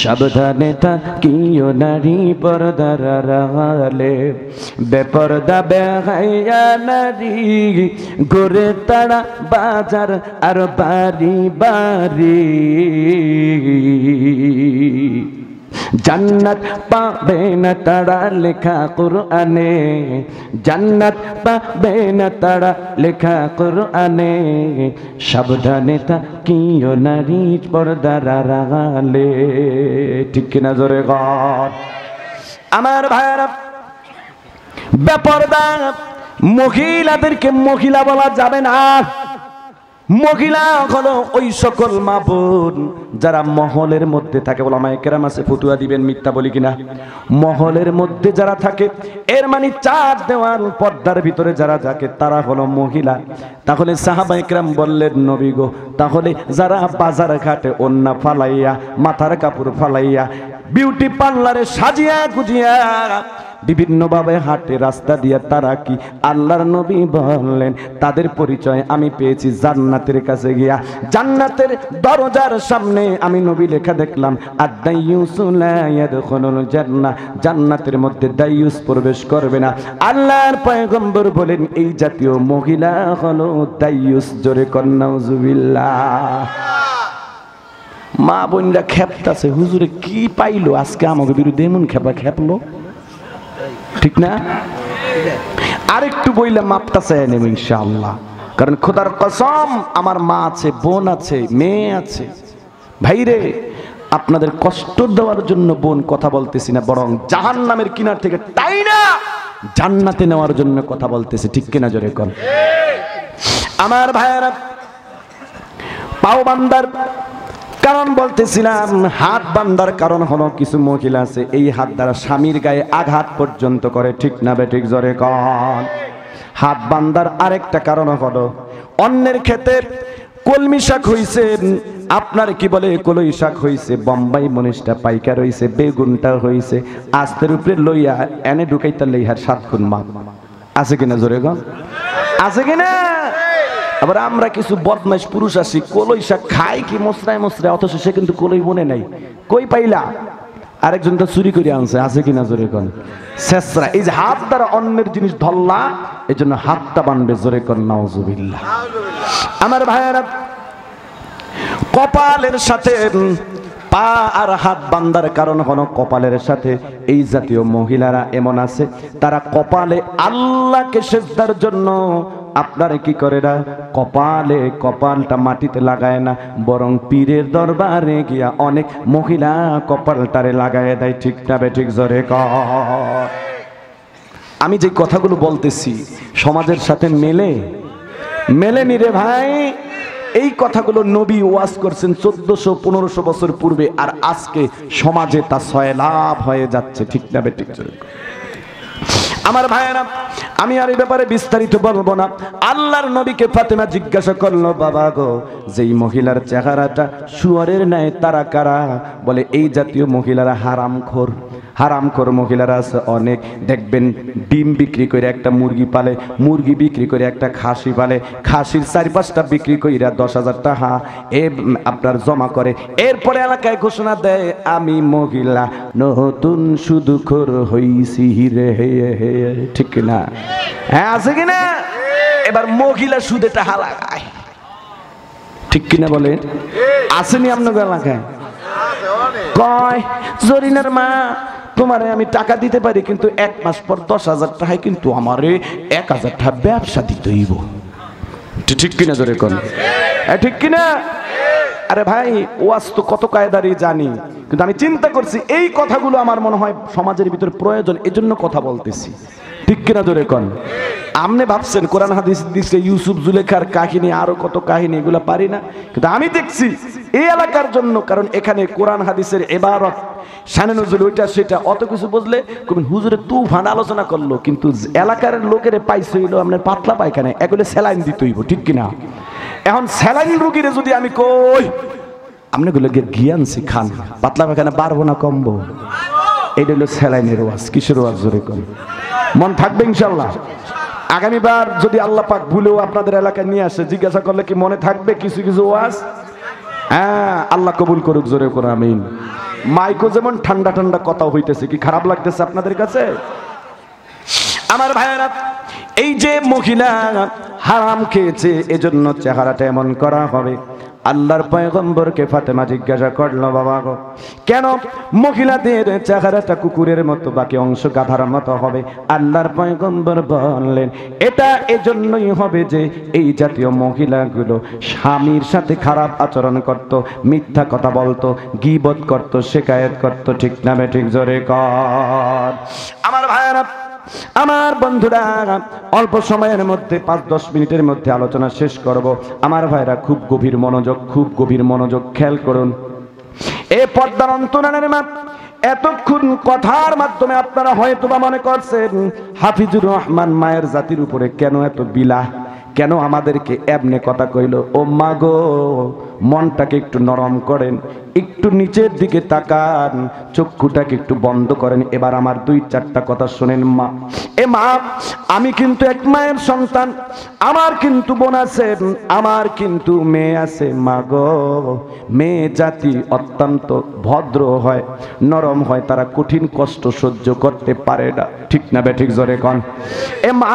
সাবধানে থাকিও নারী পর্দার আড়ালে, বেপরদা বেহায়া নারী ঘুরে তাড়া বাজার আর বাড়ি বাড়ি, জান্নাত পাবে না তারা লেখা কুরআনে, জান্নাত পাবে না তারা লেখা কুরআনে, সাবধানে থাকিও নারী পর্দার আড়ালে, ঠিক কিনা জোরে কর। আমার ভাইরা বেপরদা মহিলাদেরকে মহিলা বলা যাবে না, মহিলা হলো ওই সকল মা বোন যারা মহলের মধ্যে থাকে, ওলামায়ে কেরাম আছে ফতুয়া দিবেন মিথ্যা বলি কিনা, মহলের মধ্যে যারা থাকে এর মানে চার দেওয়াল পর্দার ভিতরে যারা থাকে তারা হলো মহিলা। তাহলে সাহাবায়ে কেরাম বললেন নবী গো, তাহলে যারা বাজার ঘাটে ওন্না ফালাইয়া মাথার কাপড় ফালাইয়া বিউটি পার্লারে সাজিয়া গুজিয়া বিভিন্নভাবে হাঁটে রাস্তা দিয়া, তারা কি? আল্লাহর নবী বললেন তাদের পরিচয় আমি পেয়েছি জান্নাতের কাছে গিয়া, জান্নাতের দরজার সামনে আমি নবী লেখা দেখলাম আদ-দাইয়ুসু লা ইয়াদখুলুল জান্নাহ, জান্নাতের মধ্যে দাইয়ুস প্রবেশ করবে না। আল্লাহর পয়গম্বর বলেন এই জাতীয় মহিলা হলো দাইয়ুস, জোরে নাউযুবিল্লাহ। মা বোনরা খেপতাছে হুজুরে কি পাইলো আজকে আমাকে বিরুদ্ধে এমন খেপা খেপলো, ঠিক না? আরেকটু বইলে মাপটা চাই নেব ইনশাআল্লাহ, কারণ খোদার কসম আমার মা আছে, বোন আছে, মেয়ে আছে, ভাইরে আপনাদের কষ্ট দেওয়ার জন্য বোন কথা বলতেছি না, বরং জাহান্নামের কিনার থেকে তাই না জান্নাতে নেওয়ার জন্য কথা বলতেছি, ঠিক কিনা জোরে কোন। আমার ভাইয়েরা পাও বান্দার কারণ বলতেছিলাম, হাত বান্দার কারণ হলো কিছু মহিলা আছে এই হাত দ্বারা স্বামীর গায়ে আঘাত পর্যন্ত করে, ঠিক না বেঠিক জোরে কোন। হাত বান্দার আরেকটা কারণ হলো অন্যের ক্ষেতে কলমি শাক হইছে, আপনার কি বলে কলই শাক হইছে, বোম্বাই মনিষটা পাইকা রইছে, বেগুনটা হইছে, আস্তের উপরে লইয়া এনে ঢুকাইতা লইহার সাত খুন মাপ আছে কিনা জোরে গো, আছে কিনা। আবার আমরা কিছু বদমাশ পুরুষ আছি কলই শাক খাই কি মশরায় মশরায়, অথচ সে কিন্তু কলই বনে নাই, কই পাইলা, আরেকজন তো চুরি করে আনছে, আছে কিনা জোরে কোন। শেষরা এই যে হাত দ্বারা অন্যের জিনিস ধরলা এই জন্য হাতটা বানবে জোরে কোন নাউজুবিল্লাহ। আমার ভাইয়েরা কপালের সাথে পা আর হাত বান্দার কারণ হলো কপালের সাথে এই জাতীয় মহিলারা এমন আছে তারা কপালে আল্লাহকে সিজদার জন্য আপনারা কি করে না, কপালে কপালটা মাটিতে লাগায় না, বরং পীরের দরবারে গিয়া অনেক মহিলা কপালটারে লাগায় দেয়, ঠিক না বেঠিক জোরে কর। আমি যে কথাগুলো বলতেছি সমাজের সাথে মেলে মেলে নিরে ভাই, এই কথাগুলো নবী ওয়াজ করছেন চোদ্দশো পনেরোশো বছর পূর্বে, আর আজকে সমাজে তা সয়লাভ হয়ে যাচ্ছে, ঠিক না বেঠিক জোরে কর। আমার ভাইয়েরা আমি আর এই ব্যাপারে বিস্তারিত বলবো না। আল্লাহর নবীকে ফাতেমা জিজ্ঞাসা করলো, বাবা গো যেই মহিলার চেহারাটা শুয়ারের ন্যায় তারা কারা? বলে এই জাতীয় মহিলারা হারামখোর। হারামখোর মহিলারা আছে অনেক, দেখবেন ডিম বিক্রি করে একটা মুরগি পালে, মুরগি বিক্রি করে একটা খাসি পালে, খাসির চার পাঁচটা বিক্রি কইরা দশ হাজার টাকা এ আপনার জমা করে, এরপরে এলাকায় ঘোষণা দেয় আমি মহিলা নতুন সুদুখোর হইছি রে হে হে, ঠিক না, হ্যাঁ আছে কিনা। এবার মহিলা সুদে টাকা লাগায়, ঠিক কিনা বলেন, আসেনি আপনার এলাকায়, কয় জরিনার মা তোমারে আমি টাকা দিতে পারি কিন্তু এক মাস পর দশ হাজার টাকায় কিন্তু আমারে এক হাজার টাকা ব্যবসা দিতে হইব, ঠিক কিনা জোরে কোন, ঠিক কিনা। আরে ভাই ওয়াজ তো কত কায়দারি জানি, কিন্তু আমি চিন্তা করছি এই কথাগুলো আমার মনে হয় সমাজের ভিতরে প্রয়োজন, এজন্য কথা বলতেছি, ঠিক কিনা জোরে কোন। আপনি ভাবছেন কোরআন হাদিস দিছে ইউসুফ জুলেখার কাহিনী আরো কত কাহিনী, এগুলো পারি না, কিন্তু আমি দেখছি এই এলাকার জন্য, কারণ এখানে কোরআন হাদিসের ইবারত শানে নজুল ওইটা সেটা অত কিছু বুঝলে কবেন হুজুরে তুফান আলোচনা করলো, কিন্তু এলাকার লোকের পাইছে হইলো আপনার পাতলা পায়খানা, এগুলো স্যালাইন দিতে হইব, ঠিক কিনা। এখন স্যালাইন রুগীরে যদি আমি কই আপনি গুলো গিয়ে খান পাতলা পায়খানা বাড়বো না কমবো, এইটা হলো স্যালাইনের ওয়াজ, কিসের ওয়াজ জোরে কোন। মন থাকবে ইনশাল্লাহ, আগামীবার যদি আল্লাহ পাক ভুলেও আপনাদের এলাকায় নিয়ে আসে জিজ্ঞাসা করলে কি মনে থাকবে কিছু কিছু ওয়াজ, হ্যাঁ আল্লাহ কবুল করুক জোরে কোন আমিন। মাইকো যেমন ঠান্ডা ঠান্ডা কথা হইতেছে, কি খারাপ লাগতেছে আপনাদের কাছে? আমার ভাইয়েরা এই যে মহিলা হারাম খেয়েছে এজন্য চেহারাটা এমন করা হবে। আল্লাহর পয়গম্বরকে ফাতেমা জিজ্ঞাসা করলো, বাবা গো কেন মহিলাদের চেহারাটা কুকুরের মতো বাকি অংশ গাধার মতো হবে? আল্লাহর পয়গম্বর বললেন এটা এজন্যই হবে যে এই জাতীয় মহিলাগুলো স্বামীর সাথে খারাপ আচরণ করত, মিথ্যা কথা বলতো, গীবত করত, শিকায়ত করত, ঠিক না ঠিক জোরে কর। আমার ভাইয়েরা আমার বন্ধুরা অল্প সময়ের মধ্যে পাঁচ দশ মিনিটের মধ্যে আলোচনা শেষ করব। আমার ভাইরা খুব গভীর মনোযোগ, খুব গভীর মনোযোগ খেয়াল করুন। এ পর্দার অন্তরালের মা এতক্ষণ কথার মাধ্যমে আপনারা হয়তো বা মনে করছেন হাফিজুর রহমান মায়ের জাতির উপরে কেন এত বিলা, কেন আমাদেরকে এমনি কথা কইল। ও মা গো মনটাকে একটু নরম করেন, একটু নিচের দিকে তাকান, চক্ষুটাকে একটু বন্ধ করেন, এবার আমার দুই চারটা কথা শোনেন মা। এ মা আমি কিন্তু এক মায়ের সন্তান, আমার কিন্তু বোন আছে, আমার কিন্তু মেয়ে আছে। মা গো মেয়ে জাতি অত্যন্ত ভদ্র হয়, নরম হয়, তারা কঠিন কষ্ট সহ্য করতে পারে না, ঠিক না বেঠিক জোরে কোন। এ মা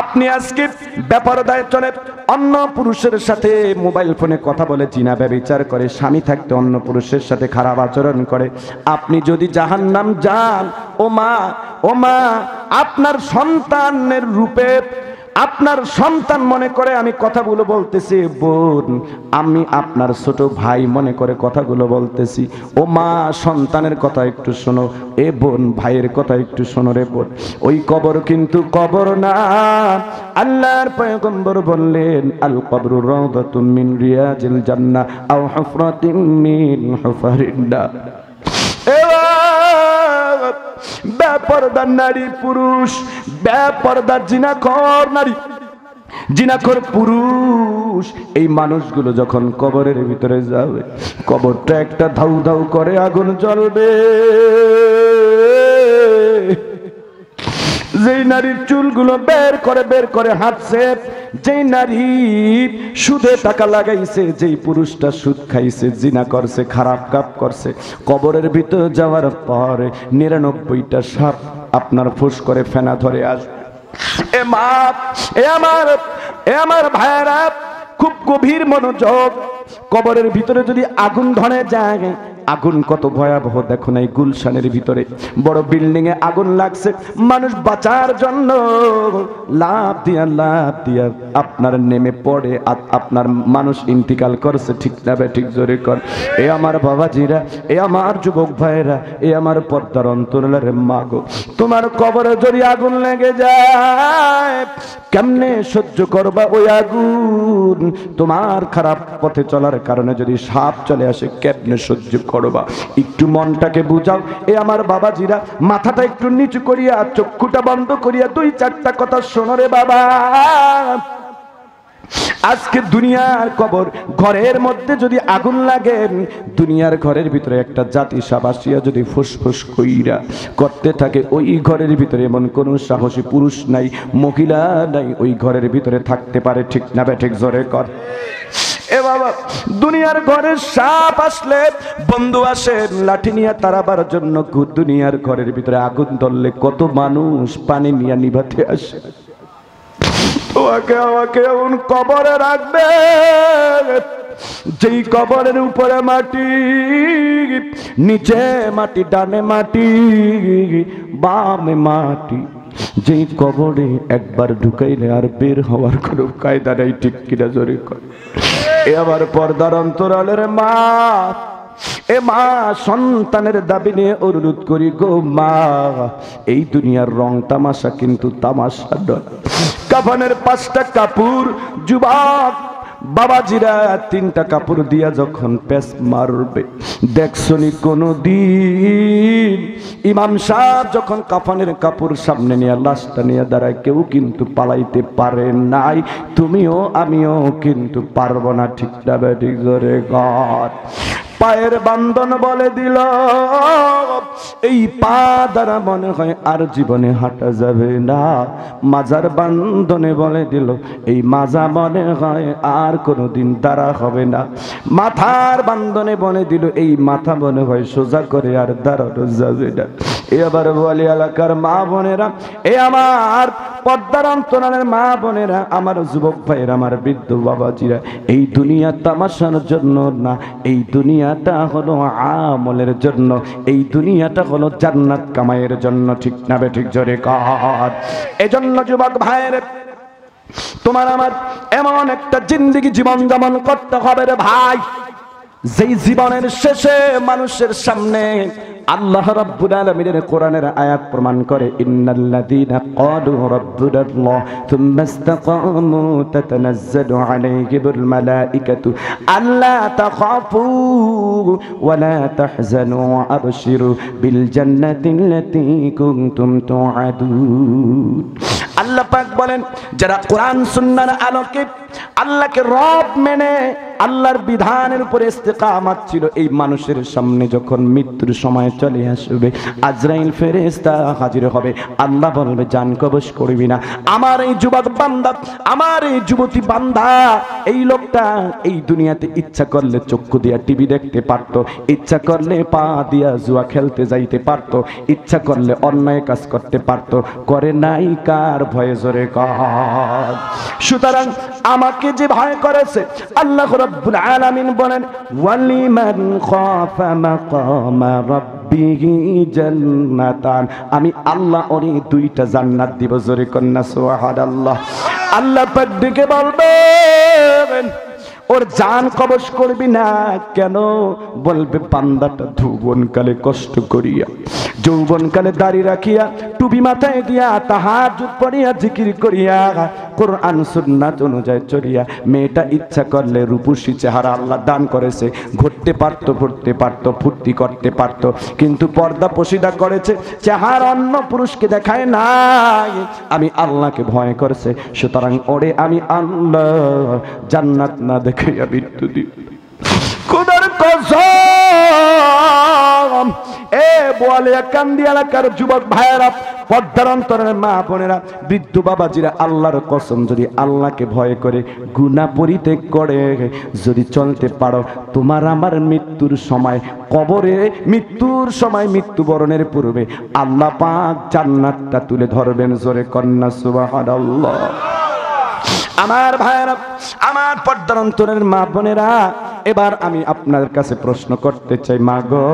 আপনি আজকে বেপরদায় চলে, অন্য পুরুষের সাথে মোবাইল ফোনে কথা বলে, জিনা ব্যভিচার করে, স্বামী থাকতে অন্য পুরুষের সাথে খারাপ আচরণ করে, আপনি যদি জাহান্নাম যান, ও মা ও মা আপনার সন্তানের রূপে আপনার সন্তান মনে করে আমি কথাগুলো বলতেছি, বোন আমি আপনার ছোট ভাই মনে করে কথাগুলো বলতেছি। ও মা, সন্তানের কথা একটু শোনো, এ বোন ভাইয়ের কথা একটু শোনো রে বোন। ওই কবর কিন্তু কবর না। আল্লাহর পয়গম্বর বললেন, আল কবরু রাউদাতুম মিন রিয়াজিল জান্নাহ আও হুফরাতিম মিন হুফারিন নার। বেপরদা নারী পুরুষ, বেপরদা জিনাখোর নারী, জিনাখোর পুরুষ, এই মানুষগুলো যখন কবরের ভিতরে যাবে, কবরটা একটা ধাউ ধাউ করে আগুন জ্বলবে। যেই নারীর চুলগুলো বের করে বের করে হাঁটছে, যেই নারী সুদে টাকা লাগাইছে, যেই পুরুষটা সুদ খাইছে, জিনা করছে, খারাপ কাপ করছে, কবরের ভিতর যাওয়ার পরে নিরানব্বইটা সাপ আপনার ফুস করে ফেনা ধরে আসবে। এ মা, এ আমার, এ আমার ভাইয়েরা, খুব গভীর মনোযোগ। কবরের ভিতরে যদি আগুন ধরে যায়, আগুন কত ভয়াবহ দেখো না। এই গুলশানের ভিতরে বড় বিল্ডিং এ আগুন লাগছে, মানুষ বাঁচার জন্য লাভ দিয়া লাভ দিয়া আপনার নেমে পড়ে, আপনার মানুষ ইন্তিকাল করছে। ঠিক না ঠিক জোরে কর। এ আমার বাবাজিরা, এ আমার যুবক ভাইরা, এ আমার পর্দার অন্তরালের মা গো, তোমার কবরে যদি আগুন লেগে যায়, কেমনে সহ্য করবা ওই আগুন? তোমার খারাপ পথে চলার কারণে যদি সাপ চলে আসে, কেমনে সহ্য করবা? একটু মনটাকে বুঝাও। এ আমার বাবাজিরা, মাথাটা একটু নিচু করিয়া, চক্ষুটা বন্ধ করিয়া দুই চারটা কথা শোনো রে বাবা। আজকে দুনিয়ার কবর ঘরের মধ্যে যদি আগুন লাগে, দুনিয়ার ঘরের ভিতরে একটা জাতি সাবাসিয়া যদি ফুসফুস কইরা করতে থাকে, ওই ঘরের ভিতরে এমন কোনো সাহসী পুরুষ নাই, মহিলা নাই ওই ঘরের ভিতরে থাকতে পারে। ঠিক না ঠিক জোরে কর। এ বাবা, দুনিয়ার ঘরে সাপ আসলে, বন্ধু আসে লাঠি নিয়ে তাড়াবার জন্য, দুনিয়ার ঘরের ভিতরে আগুন ধরলে কত মানুষ পানি নিয়ে নিভাতে আসে। কবরে রাখবে, যেই কবরের উপরে মাটি, নিচে মাটি, ডানে মাটি, বামে মাটি, যেই কবরে একবার ঢুকাইলে আর বের হওয়ার কোনো কায়দা নেই। ঠিক কিনা জোরে কর। এ আবার পর্দার অন্তরালের মা, এ মা, সন্তানের দাবি নিয়ে অনুরোধ করি গো মা, এই দুনিয়ার রং তামাশা কিন্তু তামাশা নয়। কাফনের পাঁচটা কাপড়, যুবক বাবাজিরা, তিনটা কাপড় দিয়া যখন পেস মারবে, দেখছনি কোনো দিন? ইমাম সাহেব যখন কাফনের কাপড় সামনে নিয়ে, লাশটা নিয়ে দাঁড়ায়, কেউ কিন্তু পালাইতে পারে নাই, তুমিও আমিও কিন্তু পারবো না। ঠিক না ঠিক করে ঘর পায়ের বান্ধন বলে দিল, এই পা দ্বারা মনে হয় আর জীবনে হাঁটা যাবে না। মাজার বান্ধনে বলে দিল, এই মাজা মনে হয় আর কোনোদিন দাঁড়া হবে না। মাথার বান্ধনে বলে দিল, এই মাথা মনে হয় সোজা করে আর দাঁড়ানো যাবে না। এবার বলি এলাকার মা বোনেরা, এ আমার পর্দার অন্তরালের মা বোনেরা, আমার যুবক ভাইয়েরা, আমার বৃদ্ধ বাবাজিরা, এই দুনিয়া তামাশার জন্য না, এই দুনিয়াটা হলো আমলের জন্য, এই দুনিয়াটা হলো জান্নাত কামাইয়ের জন্য। ঠিক না ঠিক জোরে কর। এজন্য যুবক ভাইয়েরা, তোমার আমার এমন একটা জিন্দেগি জীবন যাপন করতে হবে রে ভাই, যেই জীবনের শেষে মানুষের সামনে আল্লাহ রাব্বুল আলামিনের কোরআনের আয়াত প্রমাণ করে, ইন্নাল্লাযীনা ক্বালু রাব্বুনাল্লাহ সুম্মাস্তাকামু তাতানাজ্জালু আলাইহিমুল মালাঈকাতু আল্লা তাখাফু ওয়া লা তাহজানু আবশিরু বিল জান্নাতিল্লাতী কুনতুম তুআদুন। আল্লাহ পাক বলেন, যারা কোরআন সুন্নাহর আলোকে আল্লাহকে রব মেনে আল্লাহর বিধানের উপরে ইস্তেকামাত ছিল, এই মানুষের সামনে যখন মৃত্যুর সময় চলে আসবে, আজরাইল ফেরেশতা হাজির হবে, আল্লাহ বলবে, জান কবজ করবি না। আমার এই যুবক বান্দা, আমার এই যুবতী বান্দা, এই লোকটা এই দুনিয়াতে ইচ্ছা করলে চক্ষু দিয়া টিভি দেখতে পারত, ইচ্ছা করলে পা দিয়া জুয়া খেলতে যাইতে পারত, ইচ্ছা করলে অন্যায় কাজ করতে পারত, করে নাই কার ভয়ে? জোরে কর। সুতরাং আমাকে যে ভয় করেছে আল্লাহ रब्बुल आलमीन बोलें वलिमन खाफा मकाम रब्बिही जन्नतान। আমি আল্লাহ ওরে দুইটা জান্নাত দিব, জোরে কন্যা সুবহানাল্লাহ। আল্লাহ পাক ডেকে বলবেন और जान कबज करबी ना केन, बोलबे बान्दाटा धुबनकाले कष्ट करिया जौवनकाले दाड़ी राखिया टुपी माथाय दिया ताहाज्जुद पड़िया जिकिर करिया कुरान सुन्नात अनुयायी चलिया मेटा इच्छा करले रूपसी चेहरा आल्ला दान करेछे, घटते पारतो पड़ते पारतो फूर्ति करते पारतो, किन्तु पर्दा पोशिदा करेछे, चेहरा अन्य पुरुषके देखाय नाई, आमी आल्लाहके भय करेछे, सुतरां ओरे आमी आल्लाह जान्नात ना देख মৃত্যুর সময় কবরে মৃত্যুর সময় মৃত্যুবরণের পূর্বে আল্লাহ পাক জান্নাতটা তুলে ধরবেন, জোরে কন্যা সুবহানাল্লাহ। আমার ভাইরা আমার পর্দার অন্তরের মা বোনেরা, এবার আমি আপনার কাছে প্রশ্ন করতে চাই, মা গো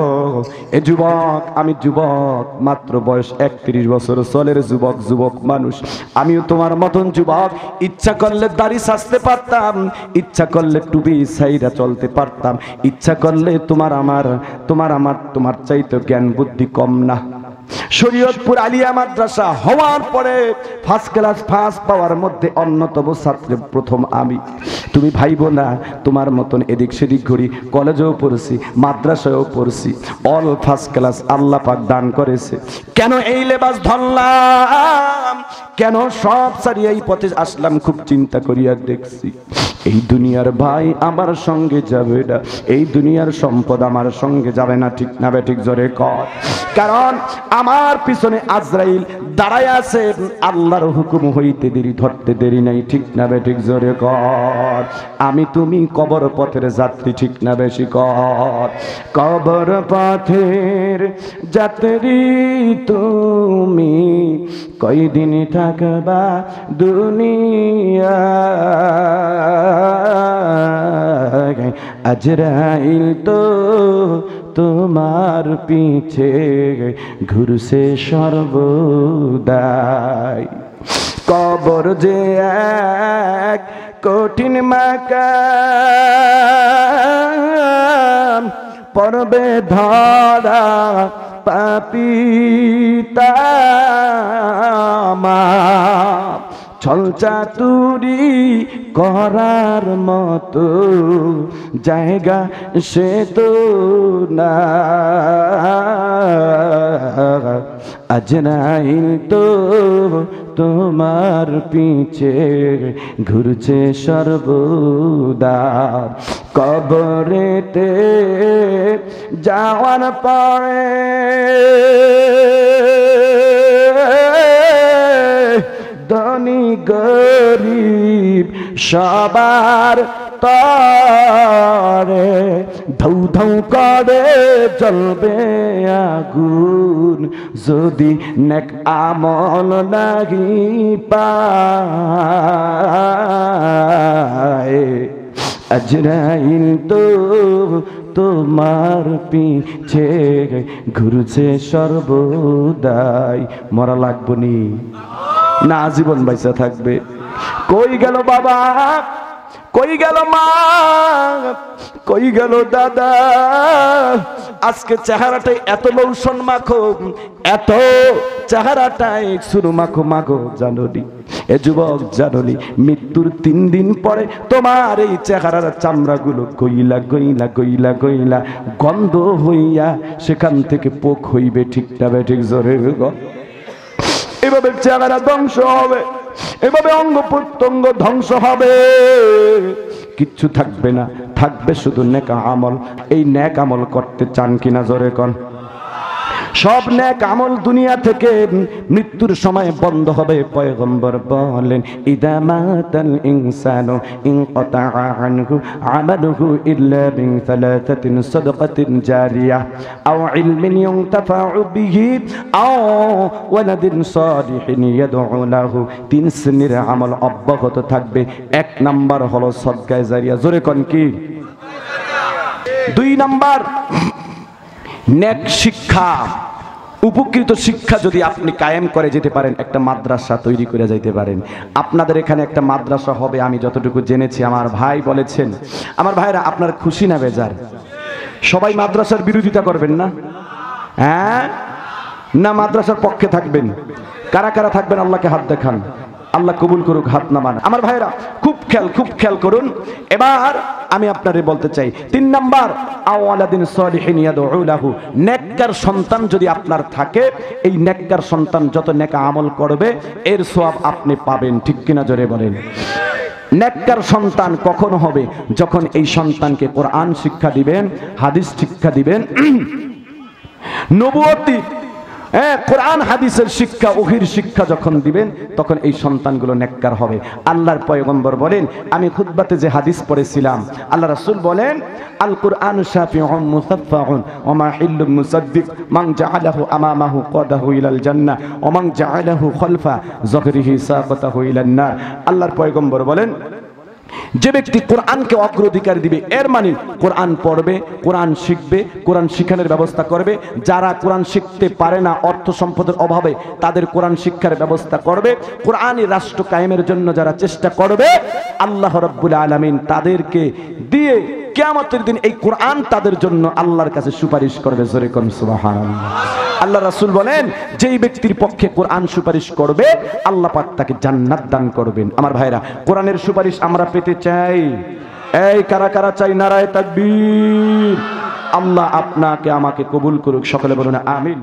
এ যুবক, আমি যুবক মাত্র বয়স একত্রিশ বছর, চলের যুবক যুবক মানুষ, আমিও তোমার মতন যুবক, ইচ্ছা করলে দাড়ি সাজতে পারতাম, ইচ্ছা করলে টুপি সাইরা চলতে পারতাম, ইচ্ছা করলে তোমার আমার তোমার আমার তোমার চাইতে জ্ঞান বুদ্ধি কম না। শরীয়তপুর আলিয়া মাদ্রাসা হওয়ার পরে ফার্স্ট ক্লাস ফার্স্ট পাওয়ার মধ্যে অন্যতম ছাত্রে প্রথম আমি। তুমি ভাইবো না তোমার মতন এদিক সেদিক ঘুরি, কলেজেও পড়ছি মাদ্রাসায়ও পড়ছি, অল ফার্স্ট ক্লাস আল্লাহ পাক দান করেছে। কেন এই লেবাস ধরলাম, কেন সব সারিয়ে এই পথে আসলাম, খুব চিন্তা করিয়া দেখছি এই দুনিয়ার ভাই আমার সঙ্গে যাবে না, এই দুনিয়ার সম্পদ আমার সঙ্গে যাবে না, ঠিক না বেঠিক জোরে কর। কারণ আমার পিছনে আজরাইল দাঁড়ায় আছে, আল্লাহর হুকুম হইতে দেরি ধরতে দেরি নাই, ঠিক না বেঠিক জোরে কর। আমি তুমি কবর পথের যাত্রী, ঠিক না বেশি কর। কবর পথের যাত্রী তুমি কয়দিন থাকবা দুনিয়া, আজরাইল তো তোমার পিছে ঘুরছে সর্বদাই। কবর যে এক কঠিন মাকাম, পড়বে ধরা পাপী তামা, ছলচাতুরি করার মতো জায়গা সে তো না, আজরাইল তো তোমার পিছে ঘুরছে সর্বদা। কবরেতে যাওয়ার পরে ধনী গরিব সবার তরে ধৌ ধৌ করে জ্বলবে আগুন, যদি নেক আমল নাহি পায়, আজরাইল তো তোমার পিছে ঘুরছে সর্বদাই। মরা লাগবো নি না, জীবন বাইসা থাকবে। কই গেল বাবা, কই গেল মা, কই গেল দাদা, আজকে চেহারাটাই এত লোশন মাখো, এত চেহারাটাই সুনু মাখো মাখো, জানোনি এ যুবক জানোনি মৃত্যুর তিন দিন পরে তোমার এই চেহারার চামড়াগুলো গইলা গইলা গইলা গইলা গন্ধ হইয়া সেখান থেকে পোক হইবে, ঠিকটা বেঠিক জোরে। এভাবে চেহারা ধ্বংস হবে, এভাবে অঙ্গ প্রত্যঙ্গ ধ্বংস হবে, কিচ্ছু থাকবে না, থাকবে শুধু নেক আমল। এই নেক আমল করতে চান কিনা, জোরে কন। सब नेक আমল दुनिया থেকে मृत्युर समय बंद হবে। पैगम्बर বলেন ইদা মাতাল ইনসানু ইনকাতা আনহু আমালুহু ইল্লা বিন সালাসাতিন সাদাকাতিন জারিয়া আও ইলমিন ইনতাফাউ বিহি আও ওয়ালাদিন সালিহিন ইয়াদউ লাহু। তিন শ্রেণীর আমল অব্যাহত থাকবে। এক নাম্বার হলো সদকায়ে জারিয়া, জোরে কোন কি সুবহানাল্লাহ। দুই নাম্বার নেক শিক্ষা, উপকৃত শিক্ষা যদি আপনি কায়েম করে যেতে পারেন, একটা মাদ্রাসা তৈরি করে যাইতে পারেন। আপনাদের এখানে একটা মাদ্রাসা হবে আমি যতটুকু জেনেছি, আমার ভাই বলেছেন। আমার ভাইরা আপনার খুশি না বেজার? সবাই মাদ্রাসার বিরোধিতা করবেন না, হ্যাঁ না মাদ্রাসার পক্ষে থাকবেন? কারা কারা থাকবেন আল্লাহকে হাত দেখান, আল্লাহ কবুল করুক হাত নামান। আমার ভাইরা খুব খেয়াল খুব খেয়াল করুন। এবার আমি আপনারে বলতে চাই তিন নাম্বার আওয়ালাদিন সলিহিন ইয়াদউ লাহু, নেককার সন্তান যদি আপনার থাকে, এই নেককার সন্তান যত নেক আমল করবে এর সওয়াব আপনি পাবেন, ঠিক কিনা জোরে বলেন। নেককার সন্তান কখন হবে? যখন এই সন্তানকে কোরআন শিক্ষা দিবেন, হাদিস শিক্ষা দিবেন, নবুয়তি হ্যাঁ কোরআন হাদিসের শিক্ষা, ওহির শিক্ষা যখন দিবেন তখন এই সন্তানগুলো নেককার হবে। আল্লাহর পয়গম্বর বলেন, আমি খুতবাতে যে হাদিস পড়েছিলাম, আল্লাহ রাসূল বলেন আল কোরআন শাফিউন মুসাফফাউন ওয়া মা হিল্লু মুসাদ্দিক মান জাআলাহু আমামাহু কদাহু ইলাল জান্নাহ ওয়া মান জাআলাহু খালফা যখরিহি সাফাতাহু ইলান নার। আল্লাহর পয়গম্বর বলেন যে ব্যক্তি কোরআনকে অগ্রাধিকার দিবে, এর মানে কোরআন পড়বে, কোরআন শিখবে, কোরআন শিক্ষার ব্যবস্থা করবে। যারা কোরআন শিখতে পারে না অর্থ সম্পদের অভাবে, তাদের কোরআন শিক্ষার ব্যবস্থা করবে। কোরআনই রাষ্ট্র কায়েমের জন্য যারা চেষ্টা করবে, আল্লাহ রাব্বুল আলামিন তাদেরকে দিয়ে কিয়ামতের দিন এই কোরআন তাদের জন্য আল্লাহর কাছে সুপারিশ করবে, জোরে কোন সুবহানাল্লাহ। আল্লাহ রাসূল বলেন যেই ব্যক্তির পক্ষে কোরআন সুপারিশ করবে আল্লাহ পাক তাকে জান্নাত দান করবেন। আমার ভাইরা কোরআনের সুপারিশ আমরা পেতে চাই, এই কারা কারা চাই? নারায়ে তাকবীর। আল্লাহ আপনাকে আমাকে কবুল করুক, সকলে বলুন আমিন।